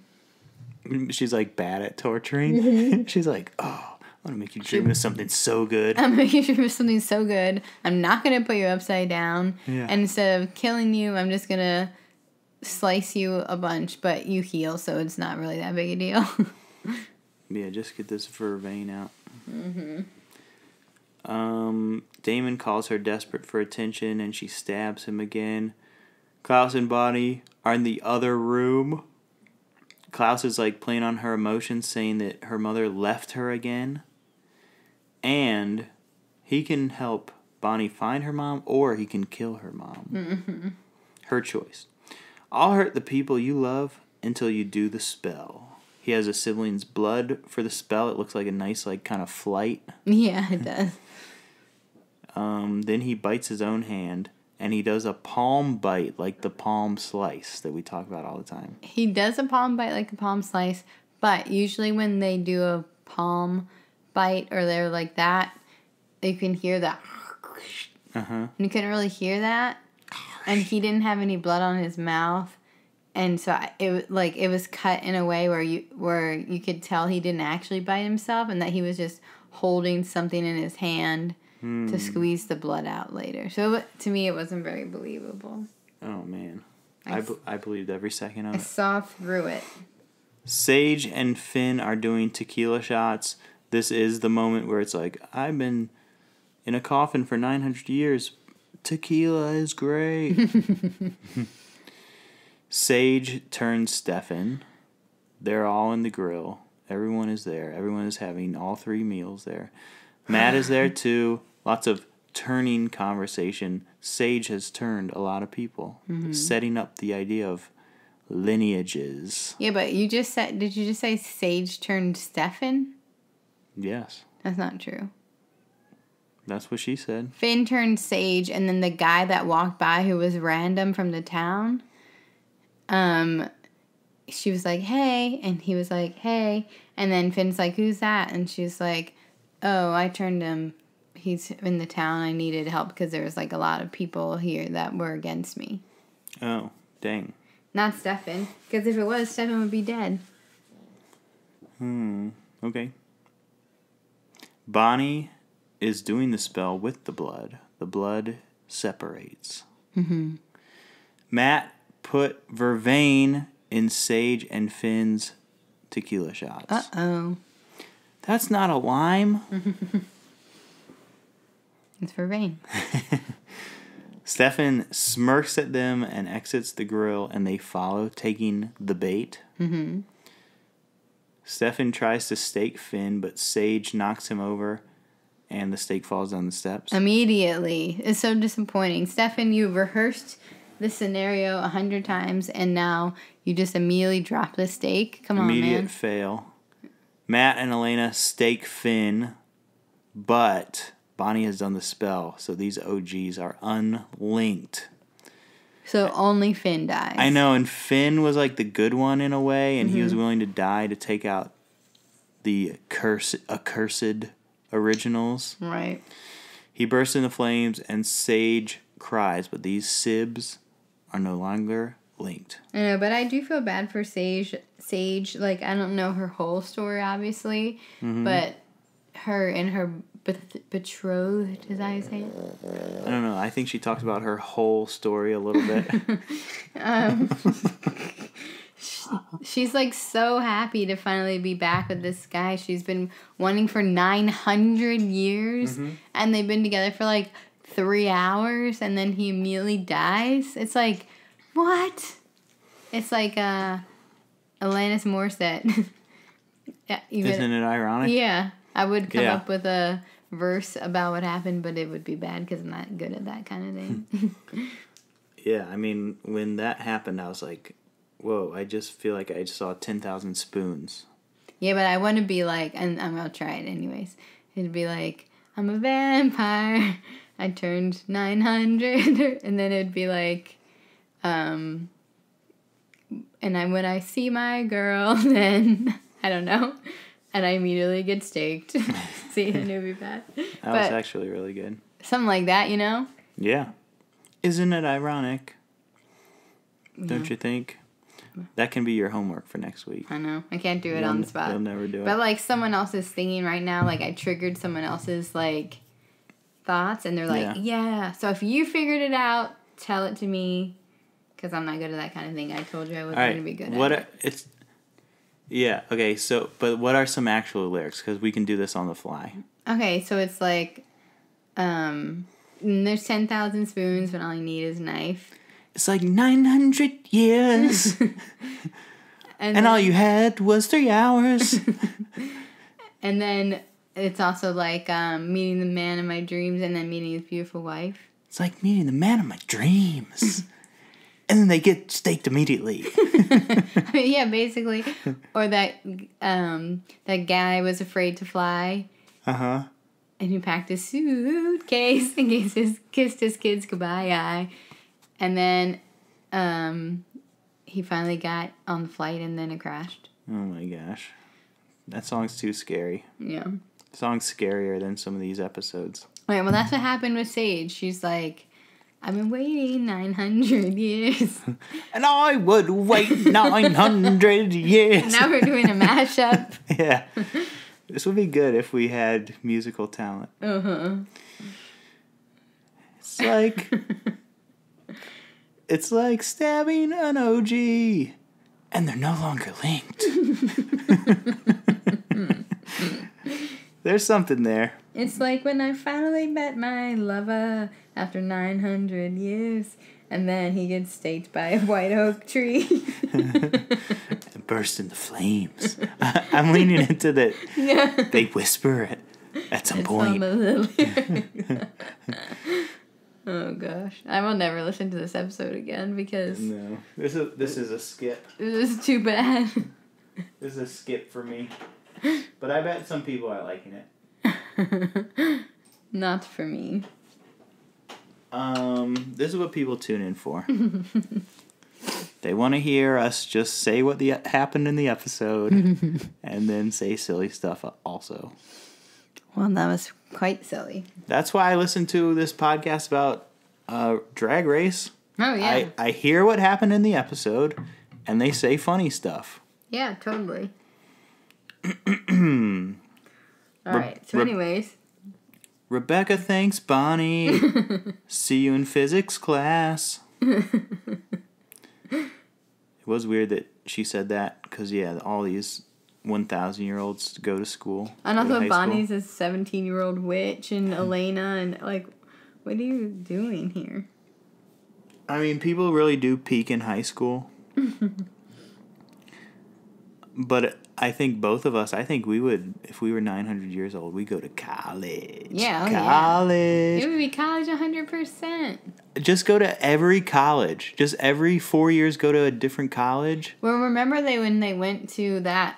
She's, like, bad at torturing. Mm-hmm. She's like, oh. I'm going to make you dream of something so good. I'm going to make you dream of something so good. I'm not going to put you upside down. Yeah. And instead of killing you, I'm just going to slice you a bunch, but you heal, so it's not really that big a deal. Yeah, just get this vervain out. Mm-hmm. Damon calls her desperate for attention, and she stabs him again. Klaus and Bonnie are in the other room. Klaus is, like, playing on her emotions, saying that her mother left her again. And he can help Bonnie find her mom, or he can kill her mom. Mm-hmm. Her choice. I'll hurt the people you love until you do the spell. He has a sibling's blood for the spell. It looks like a nice, like, kind of flight. Yeah, it does. Then he bites his own hand, and he does a palm bite like the palm slice that we talk about all the time. He does a palm bite like a palm slice, but usually when they do a palm bite or they're like that, you can hear that. And you couldn't really hear that. And he didn't have any blood on his mouth, and so it was cut in a way where you could tell he didn't actually bite himself, and that he was just holding something in his hand to squeeze the blood out later. So to me, it wasn't very believable. Oh man, I believed every second of it. I saw through it. Sage and Finn are doing tequila shots. This is the moment where it's like, I've been in a coffin for 900 years. Tequila is great. Sage turns Stefan. They're all in the grill. Everyone is there. Everyone is having all three meals there. Matt is there too. Lots of turning conversation. Sage has turned a lot of people, setting up the idea of lineages. Yeah, but you just said, did you just say Sage turned Stefan? Yes. That's not true. That's what she said. Finn turned Sage, and then the guy that walked by who was random from the town, she was like, hey, and he was like, hey, and then Finn's like, who's that? And she's like, oh, I turned him. He's in the town. I needed help because there was, like, a lot of people here that were against me. Oh, dang. Not Stefan. Because if it was, Stefan would be dead. Okay. Bonnie is doing the spell with the blood. The blood separates. Mm-hmm. Matt put vervain in Sage and Finn's tequila shots. Uh-oh. That's not a lime. It's vervain. Stefan smirks at them and exits the grill, and they follow, taking the bait. Mm-hmm. Stefan tries to stake Finn, but Sage knocks him over, and the stake falls down the steps. Immediately. It's so disappointing. Stefan, you rehearsed this scenario 100 times, and now you just immediately drop the stake. Come on, man. Immediate fail. Matt and Elena stake Finn, but Bonnie has done the spell, so these OGs are unlinked. So only Finn dies. I know, and Finn was, like, the good one in a way, and he was willing to die to take out the accursed originals. Right. He bursts into flames and Sage cries, but these sibs are no longer linked. I know, but I do feel bad for Sage. Sage, like, I don't know her whole story, obviously, but her and her betrothed, as I say it. I don't know. I think she talked about her whole story a little bit. She's, like, so happy to finally be back with this guy she's been wanting for 900 years, and they've been together for, like, 3 hours, and then he immediately dies. It's like, what? It's like Alanis Morissette. Isn't it ironic? Yeah. I would come up with a verse about what happened, but it would be bad because I'm not good at that kind of thing. Yeah, I mean, when that happened, I was like, whoa, I just feel like I just saw 10,000 spoons. Yeah, but I want to be like, and I'm going to try it anyways. It'd be like, I'm a vampire. I turned 900. And then it'd be like, and I, when I see my girl, then, I don't know. And I immediately get staked. See, I knew it would be bad. That was actually really good. Something like that, you know? Yeah. Isn't it ironic? Yeah. Don't you think? That can be your homework for next week. I know. I can't do it on the spot. You'll never do it. But, like, someone else is thinking right now, like, I triggered someone else's, like, thoughts. And they're like, yeah. So if you figured it out, tell it to me. Because I'm not good at that kind of thing. I told you I wasn't going to be good at it. It's... Yeah, okay, so, but what are some actual lyrics? Because we can do this on the fly. Okay, so it's like, there's 10,000 spoons, but all you need is a knife. It's like 900 years. And then, all you had was 3 hours. And then it's also like meeting the man of my dreams and then meeting his beautiful wife. It's like meeting the man of my dreams. And then they get staked immediately. I mean, yeah, basically. Or that that guy was afraid to fly. And he packed his suitcase and kissed his kids goodbye. And then he finally got on the flight and then it crashed. Oh, my gosh. That song's too scary. Yeah. The song's scarier than some of these episodes. All right, well, that's what happened with Sage. She's like... I've been waiting 900 years. And I would wait 900 years. Now we're doing a mashup. Yeah. This would be good if we had musical talent. Uh-huh. It's like... it's like stabbing an OG. And they're no longer linked. There's something there. It's like when I finally met my lover... After 900 years, and then he gets staked by a white oak tree. And burst into flames. I'm leaning into that. Yeah. They whisper it at some point. Oh gosh, I will never listen to this episode again because no, this is a skip. This is too bad. This is a skip for me, but I bet some people are liking it. Not for me. This is what people tune in for. They want to hear us just say what happened in the episode and then say silly stuff also. Well, that was quite silly. That's why I listen to this podcast about Drag Race. Oh, yeah. I hear what happened in the episode and they say funny stuff. Yeah, totally. All right. So anyways... Rebecca thanks Bonnie. See you in physics class. It was weird that she said that because, yeah, all these 1,000-year-olds go to school. And also Bonnie's a 17-year-old witch and Elena and, like, what are you doing here? I mean, people really do peak in high school. But I think both of us, I think we would, if we were 900 years old, we'd go to college. Yeah. Oh, college. Yeah. It would be college 100%. Just go to every college. Just every 4 years go to a different college. Well, remember when they went to that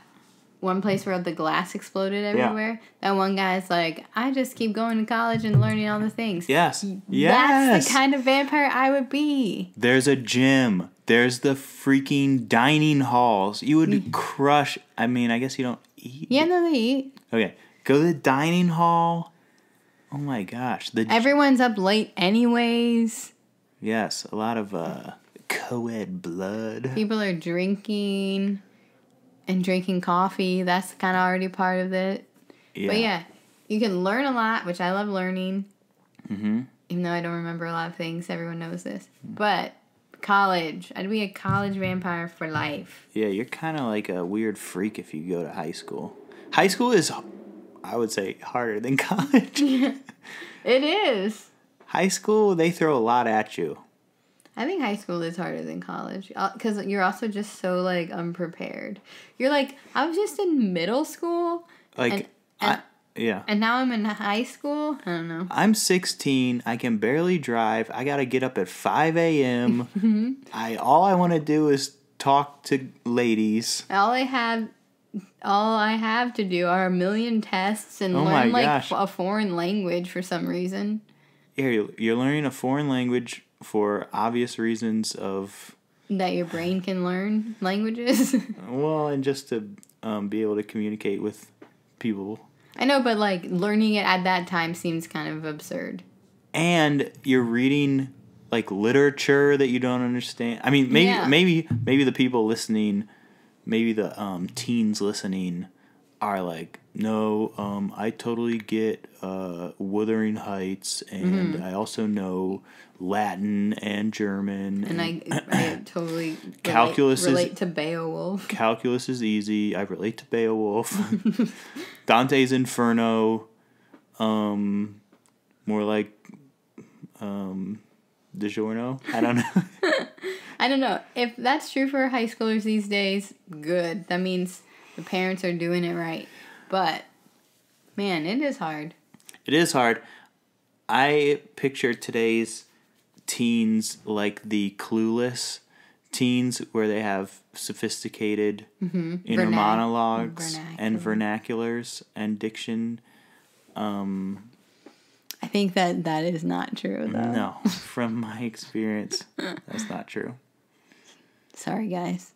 one place where the glass exploded everywhere? Yeah. That one guy's like, I just keep going to college and learning all the things. Yes. That's the kind of vampire I would be. There's a gym. There's the freaking dining halls. You would crush... I mean, I guess you don't eat. Yeah, no, they eat. Okay. Go to the dining hall. Oh my gosh. Everyone's up late anyways. Yes, a lot of co-ed blood. People are drinking and drinking coffee. That's kind of already part of it. Yeah. But yeah, you can learn a lot, which I love learning. Mm-hmm. Even though I don't remember a lot of things, everyone knows this. But college. I'd be a college vampire for life. Yeah, you're kind of like a weird freak if you go to high school. High school is, I would say, harder than college. Yeah, it is. High school, they throw a lot at you. I think high school is harder than college. Because you're also just so, like, unprepared. You're like, I was just in middle school. Like, yeah. And now I'm in high school? I don't know. I'm 16. I can barely drive. I got to get up at 5 a.m. All I want to do is talk to ladies. All I have to do are a million tests and learn, like, a foreign language for some reason. Yeah, you're learning a foreign language for obvious reasons of... That your brain can learn languages? Well, and just to be able to communicate with people. I know, but, like, learning it at that time seems kind of absurd. And you're reading, like, literature that you don't understand. I mean, maybe the people listening, maybe the teens listening are like, no, I totally get Wuthering Heights, and I also know Latin and German. And I totally relate to Beowulf. Calculus is easy. I relate to Beowulf. Dante's Inferno, more like DiGiorno. I don't know. I don't know. If that's true for high schoolers these days, good. That means the parents are doing it right. But, man, it is hard. It is hard. I picture today's teens like the Clueless teens where they have sophisticated inner monologues and vernaculars and diction. I think that is not true, though. No, from my experience, that's not true. Sorry, guys.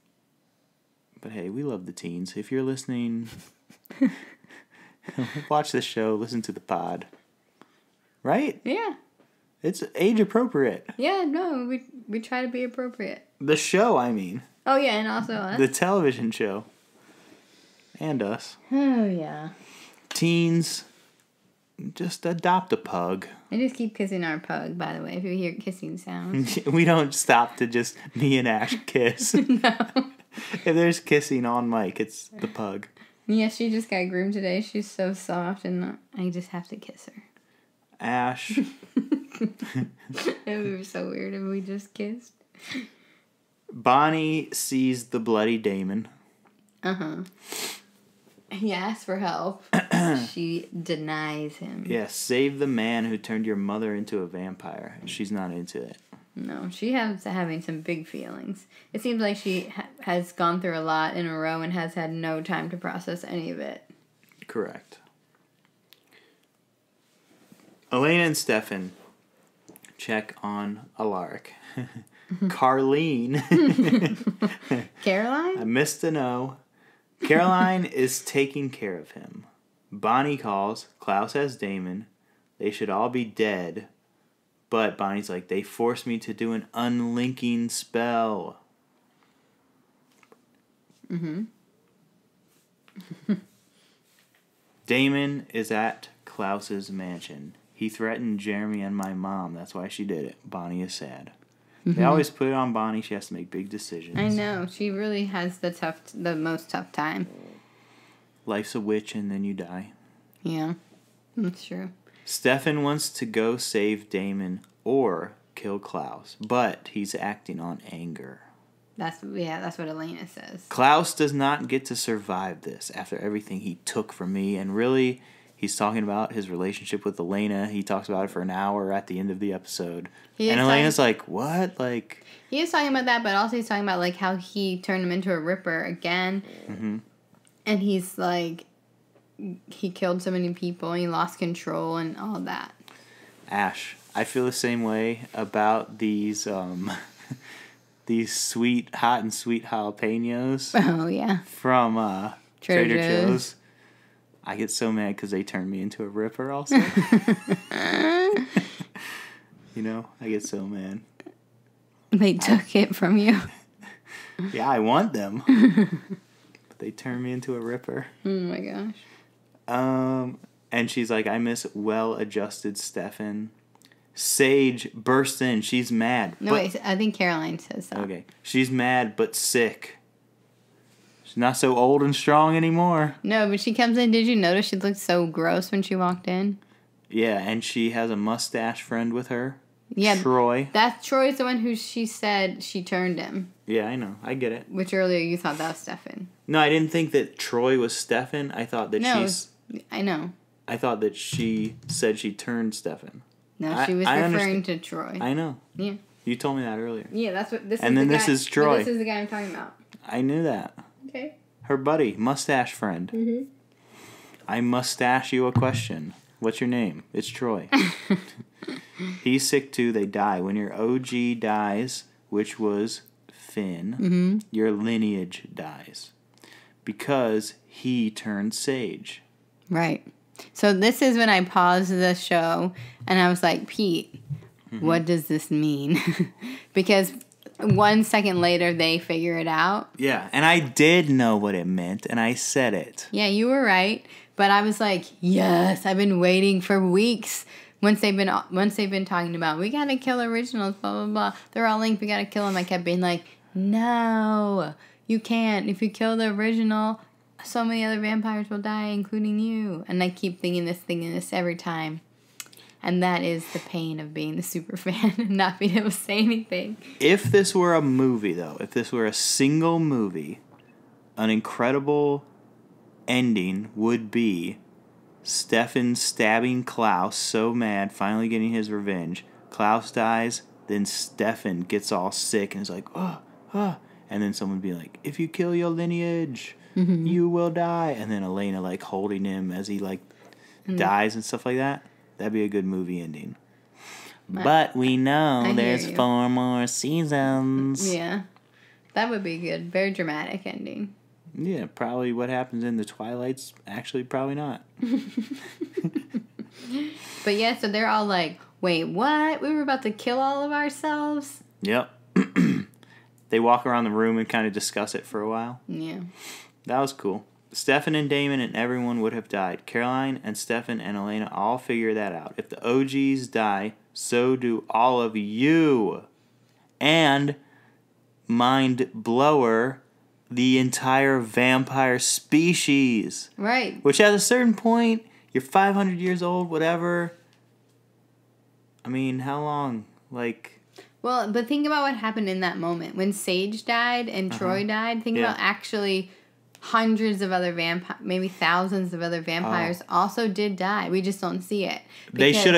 But, hey, we love the teens. If you're listening... Watch this show, listen to the pod. Right? Yeah. It's age appropriate. Yeah, no, we try to be appropriate. The show, I mean. Oh, yeah, and also us. The television show. And us. Oh, yeah. Teens, just adopt a pug. And just keep kissing our pug, by the way, if you hear kissing sounds. We don't stop to just me and Ash kiss. No. If there's kissing on mic, it's the pug. Yeah, she just got groomed today. She's so soft, and I just have to kiss her. Ash. It would be so weird if we just kissed. Bonnie sees the bloody Damon. Uh-huh. He asks for help. She denies him. Yeah, save the man who turned your mother into a vampire. She's not into it. No, she has having some big feelings. It seems like she has gone through a lot in a row and has had no time to process any of it. Correct. Elena and Stefan check on Alaric. Caroline. Caroline? I missed a no. Caroline is taking care of him. Bonnie calls. Klaus has Damon. They should all be dead. But Bonnie's like, they forced me to do an unlinking spell. Mm-hmm. Damon is at Klaus's mansion. He threatened Jeremy and my mom. That's why she did it. Bonnie is sad. Mm-hmm. They always put it on Bonnie. She has to make big decisions. I know. She really has the most tough time. Life's a witch and then you die. Yeah, that's true. Stefan wants to go save Damon or kill Klaus, but he's acting on anger. That's what Elena says. Klaus does not get to survive this after everything he took from me, and really, he's talking about his relationship with Elena. He talks about it for an hour at the end of the episode, and Elena's like, "What?" Like he is talking about that, but also he's talking about like how he turned him into a ripper again, and he's like. He killed so many people and he lost control and all that. Ash, I feel the same way about these hot and sweet jalapenos. Oh yeah. From Trader Joe's. I get so mad because they turned me into a ripper also. You know, I get so mad. They took it from you. Yeah, I want them. But they turned me into a ripper. Oh my gosh. And she's like, I miss well-adjusted Stefan. Sage bursts in. She's mad. No, wait, I think Caroline says that. Okay. She's mad but sick. She's not so old and strong anymore. No, but she comes in. Did you notice she looked so gross when she walked in? Yeah, and she has a mustache friend with her. Yeah. Troy. Troy's the one who she said she turned him. Yeah, I know. I get it. Which earlier you thought that was Stefan. No, I didn't think that Troy was Stefan. I thought that I know. I thought that she said she turned Stefan. No, she was referring to Troy. I know. Yeah. You told me that earlier. Yeah, that's what this is. And then this is Troy. This is the guy I'm talking about. I knew that. Okay. Her buddy, mustache friend. Mm-hmm. I mustache you a question. What's your name? It's Troy. He's sick too. They die. When your OG dies, which was Finn, mm-hmm. your lineage dies. Because he turned Sage. Right. So this is when I paused the show and I was like, Pete, mm-hmm. what does this mean? Because 1 second later they figure it out. Yeah. And I did know what it meant and I said it. Yeah, you were right. But I was like, yes, I've been waiting for weeks. Once they've been talking about, we gotta kill originals, blah blah blah. They're all linked. We gotta kill them. I kept being like, no, you can't. If you kill the original, so many other vampires will die, including you. And I keep thinking this every time. And that is the pain of being the super fan and not being able to say anything. If this were a movie, though, if this were a single movie, an incredible ending would be Stefan stabbing Klaus, so mad, finally getting his revenge. Klaus dies, then Stefan gets all sick and is like, oh. And then someone would be like, if you kill your lineage, mm-hmm. you will die. And then Elena, like, holding him as he, like, mm-hmm. dies and stuff like that. That'd be a good movie ending. But we know there's 4 more seasons. Yeah. That would be good. Very dramatic ending. Yeah, probably what happens in the Twilight's actually probably not. But yeah, so they're all like, wait, what? We were about to kill all of ourselves? Yep. They walk around the room and kind of discuss it for a while. Yeah. That was cool. Stefan and Damon and everyone would have died. Caroline and Stefan and Elena all figure that out. If the OGs die, so do all of you. And mind blower... the entire vampire species. Right. Which at a certain point, you're 500 years old, whatever. I mean, how long? Like... Well, but think about what happened in that moment. When Sage died and Troy died, think about actually hundreds of other vampires, maybe thousands of other vampires also did die. We just don't see it. They should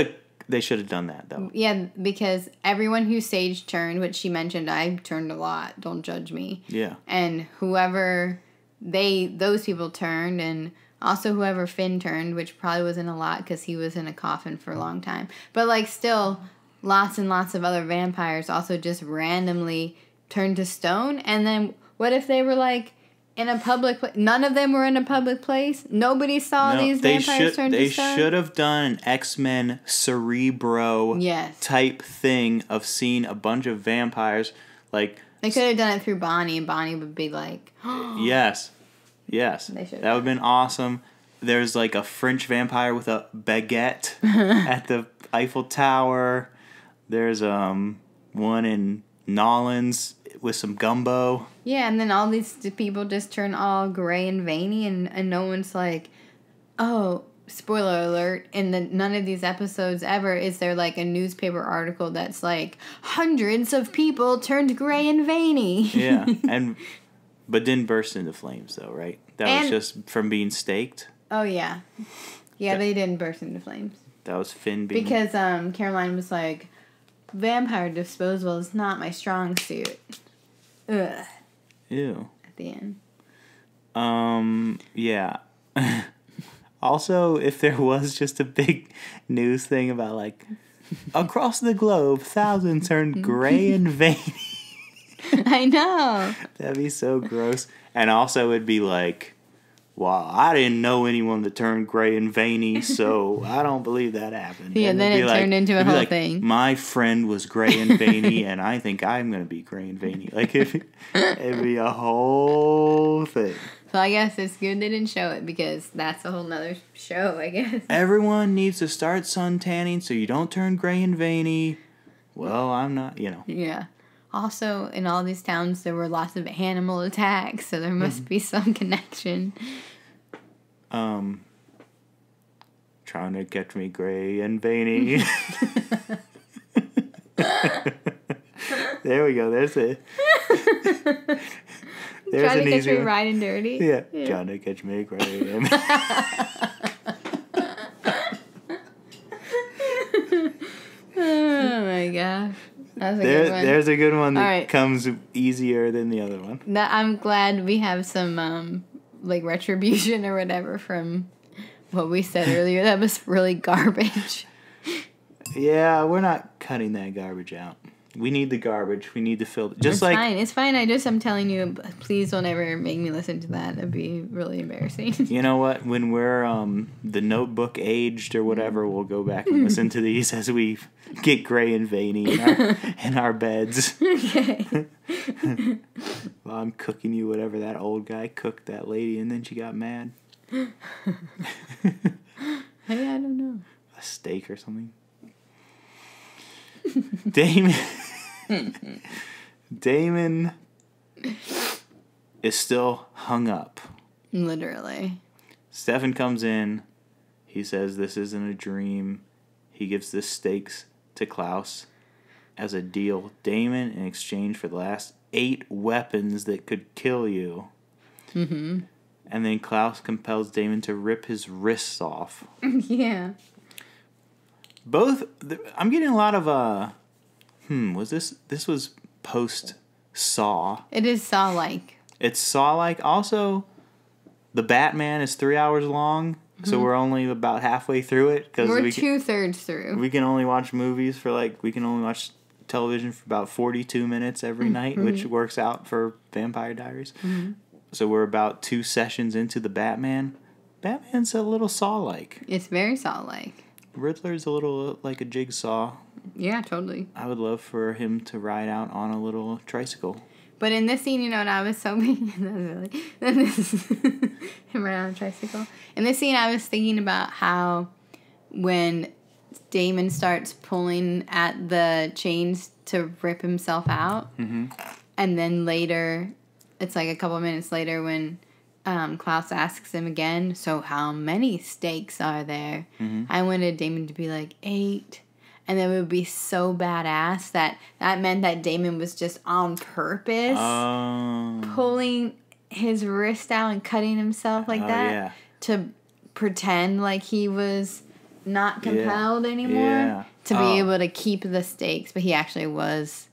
have done that, though. Yeah, because everyone who Sage turned, which she mentioned, I turned a lot. Don't judge me. Yeah. And whoever those people turned, and also whoever Finn turned, which probably wasn't a lot because he was in a coffin for a long time. But, like, still, lots and lots of other vampires also just randomly turned to stone. And then what if they were, like, in a public place? None of them were in a public place. Nobody saw these vampires turn to stone. They should have done an X-Men Cerebro type thing of seeing a bunch of vampires. Like, they could have done it through Bonnie, and Bonnie would be like, yes. They should. That would have been awesome. There's like a French vampire with a baguette at the Eiffel Tower. There's one in Nolans with some gumbo. Yeah, and then all these people just turn all gray and veiny, and no one's like, oh, spoiler alert, in none of these episodes ever is there, like, a newspaper article that's like, hundreds of people turned gray and veiny. Yeah, but didn't burst into flames, though, right? That was just from being staked? Oh, yeah. Yeah, they didn't burst into flames. That was Finn being... Because Caroline was like, vampire disposal is not my strong suit. Ugh. Ew. At the end. Yeah. Also, if there was just a big news thing about, like, across the globe, thousands turned gray and veiny. I know. That'd be so gross. And also it'd be like, well, I didn't know anyone that turned gray and veiny, so I don't believe that happened. Yeah, and then it turned into a whole thing. My friend was gray and veiny, and I think I'm going to be gray and veiny. Like, it'd be a whole thing. So I guess it's good they didn't show it, because that's a whole nother show, I guess. Everyone needs to start suntanning so you don't turn gray and veiny. Well, I'm not, you know. Yeah. Also, in all these towns, there were lots of animal attacks, so there must be some connection. Trying to get me gray and veiny. There we go. There's it. There's an easy one. Trying to catch me riding dirty. Yeah. Trying to catch me gray and Oh, my gosh. That's a good one. There's a good one that comes easier than the other one. I'm glad we have some retribution or whatever from what we said earlier. That was really garbage. Yeah, we're not cutting that garbage out. We need the garbage. We need to fill it. It's fine. I'm telling you, please don't ever make me listen to that. It'd be really embarrassing. You know what? When we're the notebook aged or whatever, we'll go back and listen to these as we get gray and veiny in our beds. Okay. Well, I'm cooking you whatever that old guy cooked that lady, and then she got mad. Hey, I don't know. A steak or something. Damon is still hung up. Literally. Stefan comes in. He says this isn't a dream. He gives the stakes to Klaus as a deal. Damon, in exchange for the last 8 weapons that could kill you. Mm-hmm. And then Klaus compels Damon to rip his wrists off. Yeah. I'm getting a lot of, this was post-Saw. It is Saw-like. It's Saw-like. Also, the Batman is 3 hours long, so we're only about halfway through it. 'Cause we're two-thirds through. We can only watch movies we can only watch television for about 42 minutes every night, which works out for Vampire Diaries. Mm-hmm. So we're about 2 sessions into the Batman. Batman's a little Saw-like. It's very Saw-like. Riddler's a little like a jigsaw. Yeah, totally. I would love for him to ride out on a little tricycle. But in this scene, you know what I was him ride on a tricycle. In this scene, I was thinking about how when Damon starts pulling at the chains to rip himself out, and then later, it's like a couple minutes later when Klaus asks him again, so how many stakes are there? I wanted Damon to be like 8, and that would be so badass that meant that Damon was just on purpose pulling his wrist out and cutting himself to pretend like he was not compelled anymore to be able to keep the stakes, but he actually was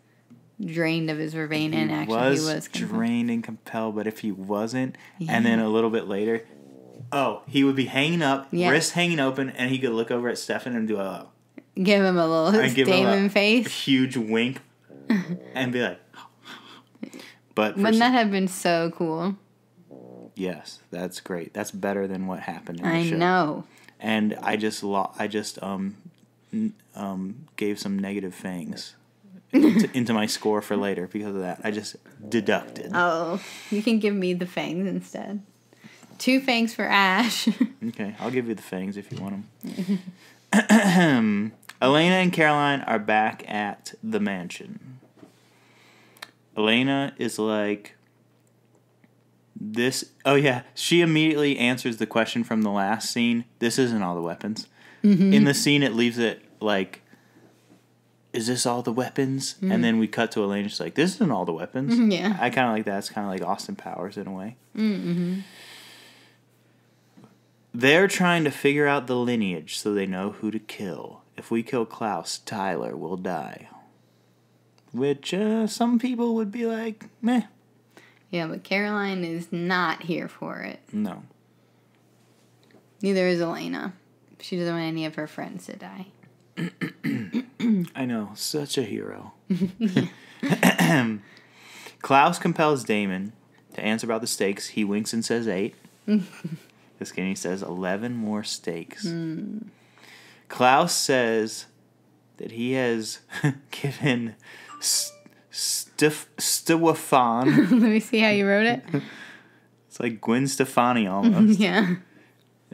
drained of his revenge, and actually he was drained and compelled. But if he wasn't, and then a little bit later, he would be hanging up, wrists hanging open, and he could look over at Stefan and do a give him a little Damon face, a huge wink, and be like. But wouldn't that have been so cool? Yes, that's great. That's better than what happened in the show. I know. And I just gave some negative things into my score for later because of that. I just deducted. Oh, you can give me the fangs instead. 2 fangs for Ash. Okay, I'll give you the fangs if you want them. Elena and Caroline are back at the mansion. Elena is like, she immediately answers the question from the last scene. This isn't all the weapons. In the scene, it leaves it like, is this all the weapons? And then we cut to Elena. She's like, this isn't all the weapons. Yeah. I kind of like that. It's kind of like Austin Powers in a way. They're trying to figure out the lineage so they know who to kill. If we kill Klaus, Tyler will die. Which some people would be like, meh. Yeah, but Caroline is not here for it. No. Neither is Elena. She doesn't want any of her friends to die. I know, such a hero. Klaus compels Damon to answer about the stakes. He winks and says 8. The skinny says 11 more steaks. Mm. Klaus says that he has given Stefan. Let me see how you wrote it. It's like Gwen Stefani almost. Yeah.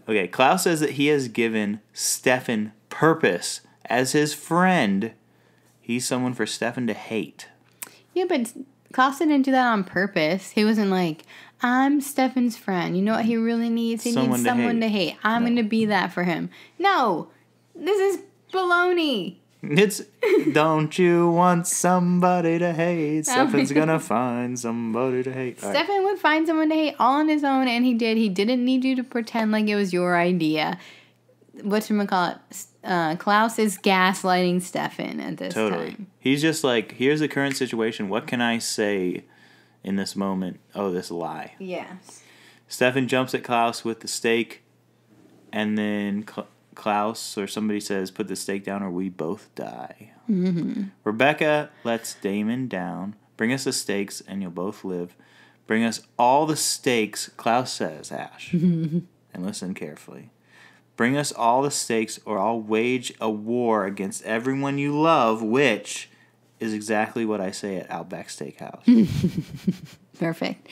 Okay, Klaus says that he has given Stefan purpose as his friend. He's someone for Stefan to hate. Yeah, but Klaus didn't do that on purpose. He wasn't like, I'm Stefan's friend. You know what he really needs? He needs someone to hate. I'm going to be that for him. No, this is baloney. It's, don't you want somebody to hate? Stefan's going to find somebody to hate. All Stefan would find someone to hate all on his own, and he did. He didn't need you to pretend like it was your idea. Whatchamacallit? Klaus is gaslighting Stefan at this time. He's just like, here's the current situation. What can I say in this moment? Oh, this lie. Yes. Stefan jumps at Klaus with the steak, and then Klaus or somebody says, put the steak down or we both die. Mm-hmm. Rebecca lets Damon down. Bring us the steaks and you'll both live. Bring us all the steaks, Klaus says, Ash. And listen carefully. Bring us all the stakes, or I'll wage a war against everyone you love, which is exactly what I say at Outback Steakhouse. Perfect.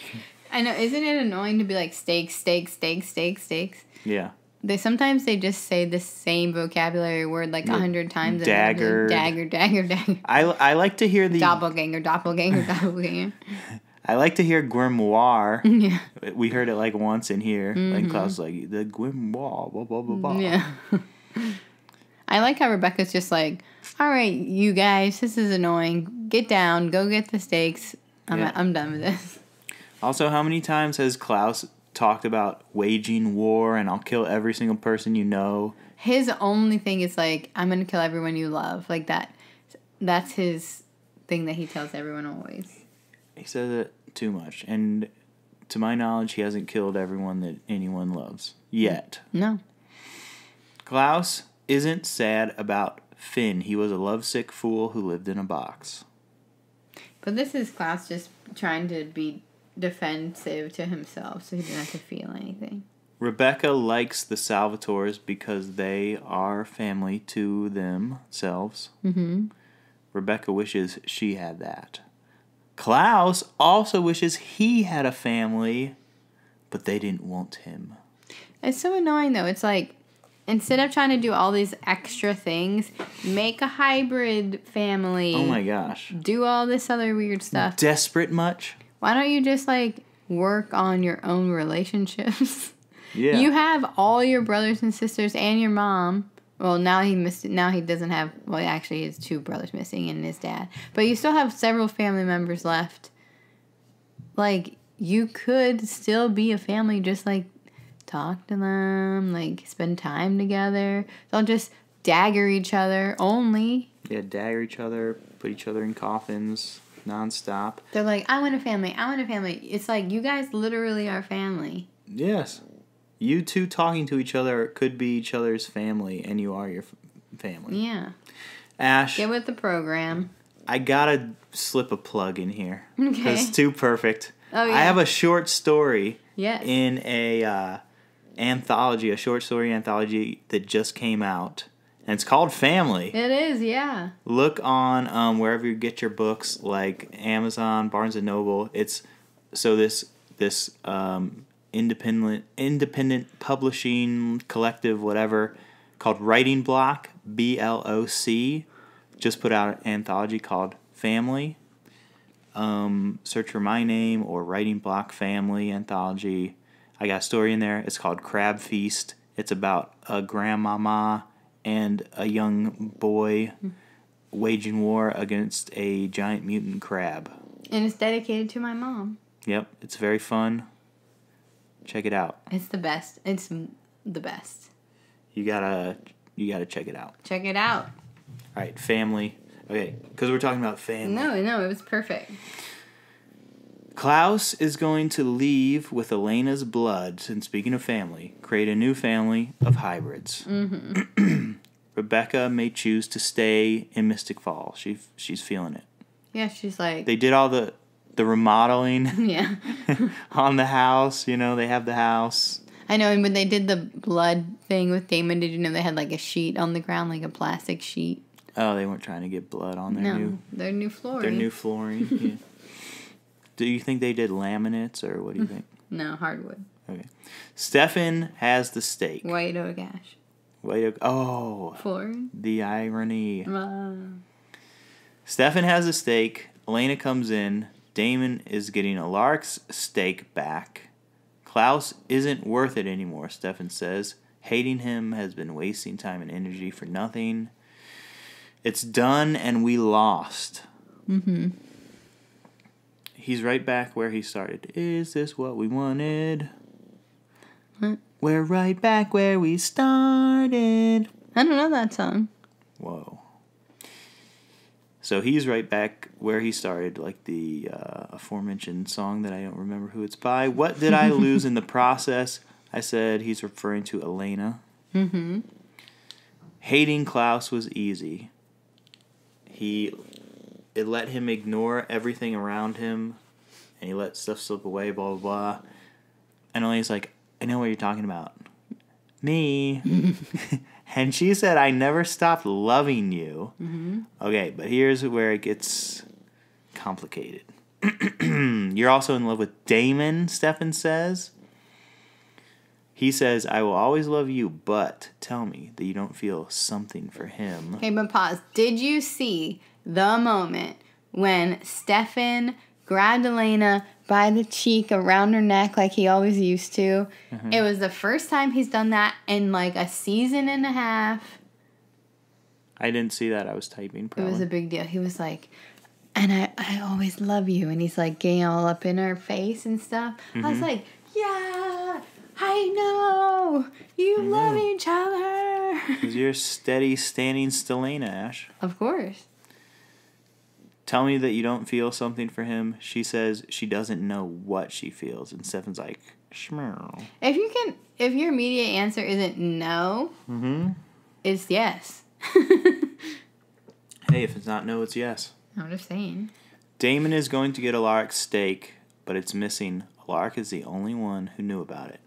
I know, isn't it annoying to be like, steaks, steaks, steaks, steaks, steaks? Yeah. Sometimes they just say the same vocabulary word like 100 times. Dagger. Dagger, dagger, dagger. I like to hear the... Doppelganger, doppelganger, doppelganger. I like to hear grimoire. Yeah. We heard it like once in here. Mm-hmm. Like Klaus was like, the grimoire, blah, blah, blah, blah. Yeah. I like how Rebecca's just like, all right, you guys, this is annoying. Get down. Go get the steaks. I'm done with this. Also, how many times has Klaus talked about waging war and I'll kill every single person you know? His only thing is like, I'm going to kill everyone you love. Like that. That's his thing that he tells everyone always. He says it too much. And to my knowledge, he hasn't killed everyone that anyone loves yet. No. Klaus isn't sad about Finn. He was a lovesick fool who lived in a box. But this is Klaus just trying to be defensive to himself so he didn't have to feel anything. Rebecca likes the Salvatores because they are family to themselves. Mm-hmm. Rebecca wishes she had that. Klaus also wishes he had a family, but they didn't want him. It's so annoying, though. It's like, instead of trying to do all these extra things, make a hybrid family. Oh, my gosh. Do all this other weird stuff. Desperate much? Why don't you just, like, work on your own relationships? Yeah. You have all your brothers and sisters and your mom. Well, now he missed. Now he doesn't have. Well, actually, his two brothers missing and his dad. But you still have several family members left. Like, you could still be a family. Just like, talk to them. Like, spend time together. Don't just dagger each other only. Yeah, dagger each other. Put each other in coffins nonstop. They're like, I want a family. I want a family. It's like, you guys literally are family. Yes. You two talking to each other could be each other's family, and you are your family. Yeah. Ash. Get with the program. I gotta slip a plug in here. Okay. It's too perfect. Oh, yeah. I have a short story in a anthology, a short story anthology that just came out, and it's called Family. It is, yeah. Look on wherever you get your books, like Amazon, Barnes & Noble. This independent publishing collective, whatever, called Writing Block, BLOC, just put out an anthology called Family. Search for my name or Writing Block Family Anthology. I got a story in there. It's called Crab Feast. It's about a grandmama and a young boy waging war against a giant mutant crab. And it's dedicated to my mom. Yep, it's very fun. Check it out. It's the best. It's the best. You gotta check it out. Check it out. All right, family. Okay, because we're talking about family. No, it was perfect. Klaus is going to leave with Elena's blood, and speaking of family, create a new family of hybrids. Mm-hmm. Rebecca may choose to stay in Mystic Falls. She's feeling it. Yeah, she's like... They did all the the remodeling on the house. You know, they have the house. I know, and when they did the blood thing with Damon, did you know they had like a sheet on the ground, like a plastic sheet? Oh, they weren't trying to get blood on their new flooring. Their new flooring, yeah. Do you think they did laminates, or what do you think? No, hardwood. Okay. Stefan has the steak. White oak ash. White oak. Oh. Flooring. The irony. Stefan has a steak. Elena comes in. Damon is getting Alaric's steak back. Klaus isn't worth it anymore, Stefan says. Hating him has been wasting time and energy for nothing. It's done and we lost. Mm-hmm. He's right back where he started. Is this what we wanted? What? We're right back where we started. I don't know that song. Whoa. So he's right back where he started, like the aforementioned song that I don't remember who it's by. What did I lose in the process? I said he's referring to Elena. Mm-hmm. Hating Klaus was easy. It let him ignore everything around him, and he let stuff slip away, blah, blah, blah. And Elena's like, I know what you're talking about. Me. And she said, I never stopped loving you. Mm-hmm. Okay, but here's where it gets complicated. You're also in love with Damon, Stefan says. He says, I will always love you, but tell me that you don't feel something for him. Okay, but pause. Did you see the moment when Stefan grabbed Elena by the cheek around her neck like he always used to? Mm-hmm. It was the first time he's done that in like a season and a half. I didn't see that. I was typing probably. It was a big deal. He was like, and I always love you. And he's like getting all up in her face and stuff. Mm-hmm. I was like, yeah, I know. You love each other. Because you're steady standing Stelena, Ash. Of course. Tell me that you don't feel something for him. She says she doesn't know what she feels. And Stefan's like, shmeow. If your immediate answer isn't no, it's yes. Hey, if it's not no, it's yes. I'm just saying. Damon is going to get Alaric's steak, but it's missing. Alaric is the only one who knew about it.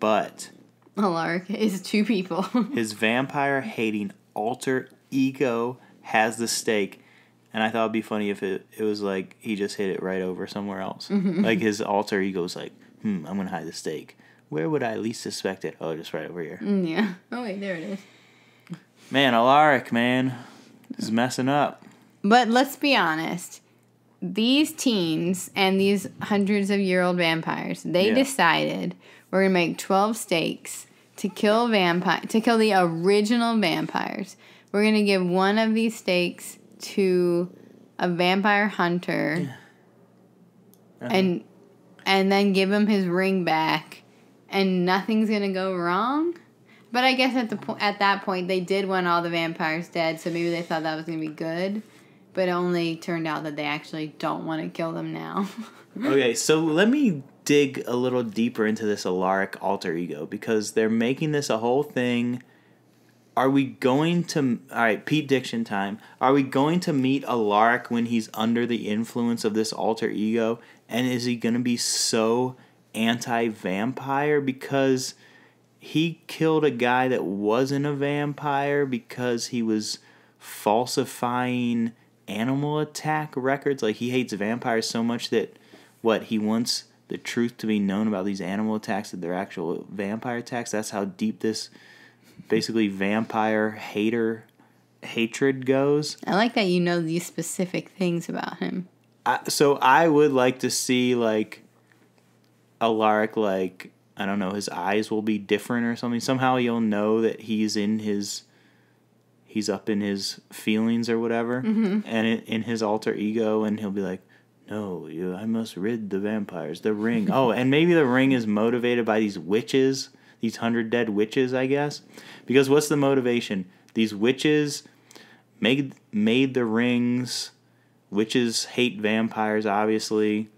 But Alaric is two people. His vampire-hating alter ego has the steak. And I thought it'd be funny if it was like he just hit it right over somewhere else. Mm-hmm. Like his alter ego's like, I'm gonna hide the steak. Where would I least suspect it? Oh, just right over here. Yeah. Oh wait, there it is. Man, Alaric, man, is messing up. But let's be honest. These teens and these hundreds-of-year-old vampires, they decided we're gonna make 12 steaks to kill the original vampires. We're gonna give one of these steaks to a vampire hunter and then give him his ring back, and nothing's gonna go wrong. But I guess at that point they did want all the vampires dead, so maybe they thought that was gonna be good, but it only turned out that they actually don't want to kill them now. Okay, so let me dig a little deeper into this Alaric alter ego, because they're making this a whole thing. Are we going to... All right, Pete Diction time. Are we going to meet Alaric when he's under the influence of this alter ego? And is he going to be so anti-vampire? Because he killed a guy that wasn't a vampire because he was falsifying animal attack records. Like, he hates vampires so much that, he wants the truth to be known about these animal attacks that they're actual vampire attacks. That's how deep this... basically vampire hatred goes. I like that you know these specific things about him. So I would like to see, like, Alaric, like, I don't know, his eyes will be different or something. Somehow you'll know that he's up in his feelings or whatever, and in his alter ego, and he'll be like, no, I must rid the vampires, the ring. Oh, and maybe the ring is motivated by these witches. These 100 dead witches, I guess. Because what's the motivation? These witches made the rings. Witches hate vampires, obviously.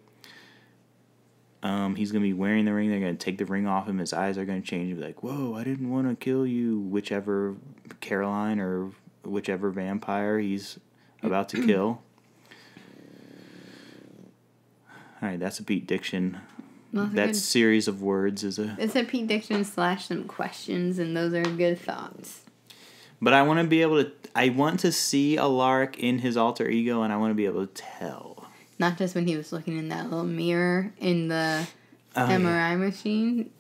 He's going to be wearing the ring. They're going to take the ring off him. His eyes are going to change and be like, whoa, I didn't want to kill you, whichever Caroline or whichever vampire he's about to kill. All right, that's a Pete Diction. That series of words is a... It's a Pete Diction / some questions, and those are good thoughts. But I want to be able to... I want to see Alaric in his alter ego, and I want to be able to tell. Not just when he was looking in that little mirror in the MRI machine.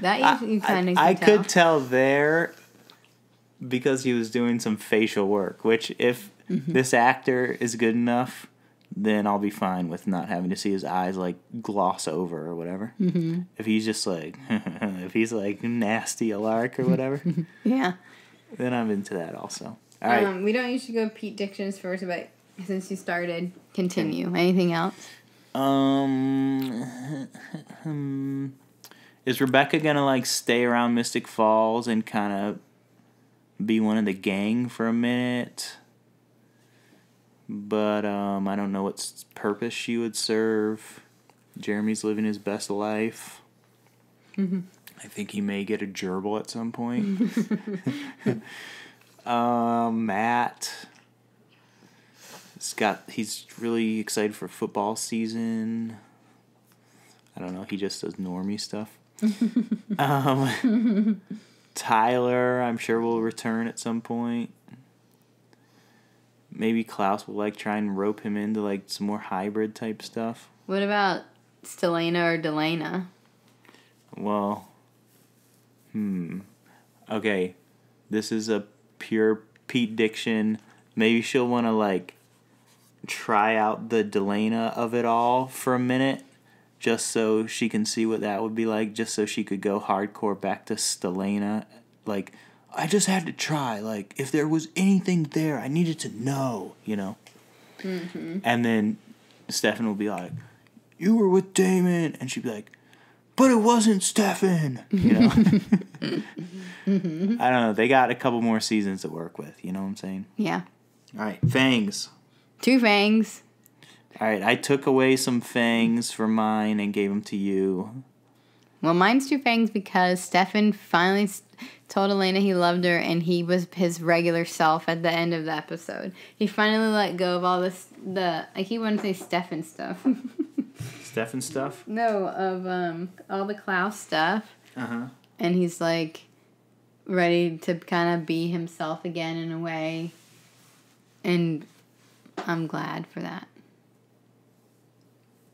That you kind of I could tell there because he was doing some facial work, which if this actor is good enough... then I'll be fine with not having to see his eyes, like, gloss over or whatever. Mm-hmm. If he's just, like, if he's, like, nasty Alaric or whatever. Yeah. Then I'm into that also. All right. We don't usually go Pete Dictions first, but since you started, continue. Anything else? Is Rebecca going to, like, stay around Mystic Falls and kind of be one of the gang for a minute? But I don't know what purpose she would serve. Jeremy's living his best life. Mm-hmm. I think he may get a gerbil at some point. Matt. He's really excited for football season. I don't know. He just does normie stuff. Tyler, I'm sure, will return at some point. Maybe Klaus will, like, try and rope him into, like, some more hybrid-type stuff. What about Stelena or Delana? Well, okay, this is a pure Pete Diction. Maybe she'll want to, like, try out the Delana of it all for a minute just so she can see what that would be like, just so she could go hardcore back to Stelena, like... I just had to try. Like, if there was anything there, I needed to know, you know? Mm-hmm. And then Stefan will be like, you were with Damon. And she'd be like, but it wasn't Stefan, you know? I don't know. They got a couple more seasons to work with. You know what I'm saying? Yeah. All right. Fangs. 2 fangs. All right. I took away some fangs from mine and gave them to you. Well, mine's 2 fangs because Stefan finally told Elena he loved her and he was his regular self at the end of the episode. He finally let go of all this, I keep wanting to say Stefan stuff. Stefan stuff? No, of all the Klaus stuff. Uh-huh. And he's, like, ready to kind of be himself again in a way. And I'm glad for that.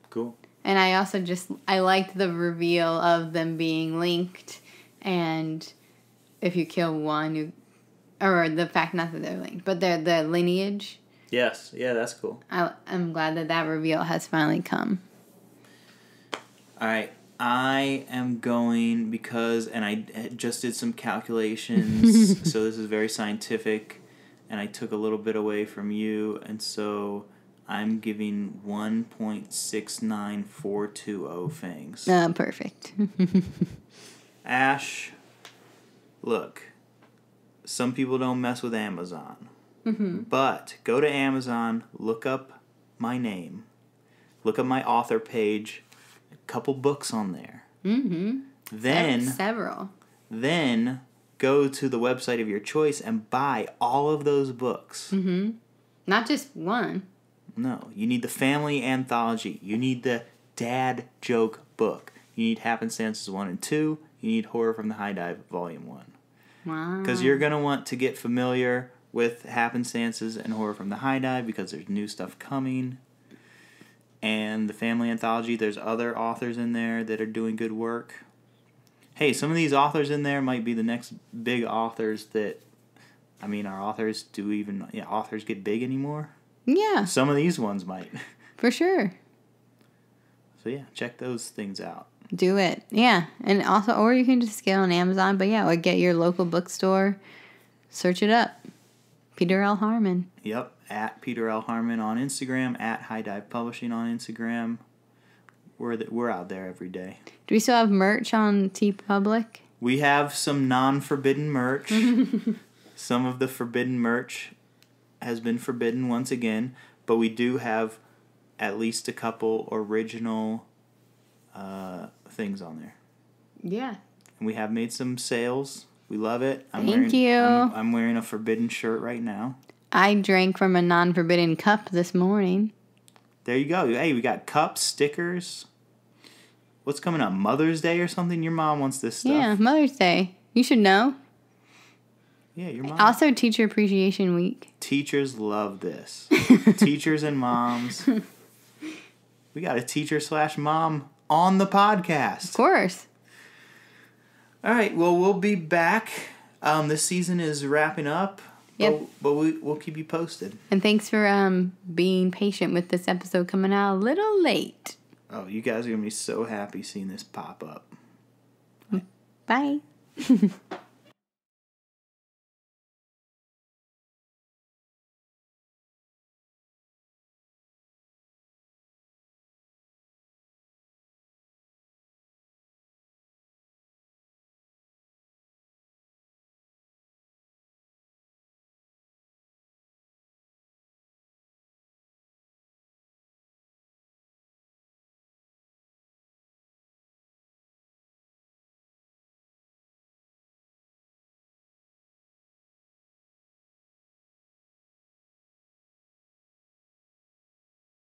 Cool. And I also I liked the reveal of them being linked, and if you kill one, or the fact not that they're linked, but the lineage. Yes, yeah, that's cool. I'm glad that reveal has finally come. All right, I am going because, and I just did some calculations, so this is very scientific, and I took a little bit away from you, and so... I'm giving 1.69420 fangs. Perfect. Ash, look, some people don't mess with Amazon. Mm-hmm. But go to Amazon, look up my name, look up my author page, a couple books on there. Mm-hmm. Then several. Then go to the website of your choice and buy all of those books. Mm-hmm. Not just one. No, you need the Family Anthology. You need the Dad Joke book. You need Happenstances 1 and 2. You need Horror from the High Dive, Volume 1. Wow. Because you're going to want to get familiar with Happenstances and Horror from the High Dive because there's new stuff coming. And the Family Anthology, there's other authors in there that are doing good work. Hey, some of these authors in there might be the next big authors that... I mean, are authors authors get big anymore? Yeah. Some of these ones might. For sure. So, yeah, check those things out. Do it. Yeah. And also, or you can just get on Amazon, but yeah, or get your local bookstore. Search it up. Peter L. Harmon. Yep. At Peter L. Harmon on Instagram, at High Dive Publishing on Instagram. We're out there every day. Do we still have merch on TeePublic? We have some non-forbidden merch. Some of the forbidden merch has been forbidden once again, but we do have at least a couple original things on there. Yeah. And we have made some sales. We love it. Thank you. I'm wearing a forbidden shirt right now. I drank from a non-forbidden cup this morning. there you go. Hey, we got cups, stickers. What's coming up? Mother's Day or something? Your mom wants this stuff. Yeah, Mother's Day. You should know. Yeah, your mom. Also, Teacher Appreciation Week. Teachers love this. Teachers and moms. We got a teacher slash mom on the podcast. Of course. All right. Well, we'll be back. This season is wrapping up. Yep. But we'll keep you posted. And thanks for being patient with this episode coming out a little late. Oh, you guys are going to be so happy seeing this pop up. Bye.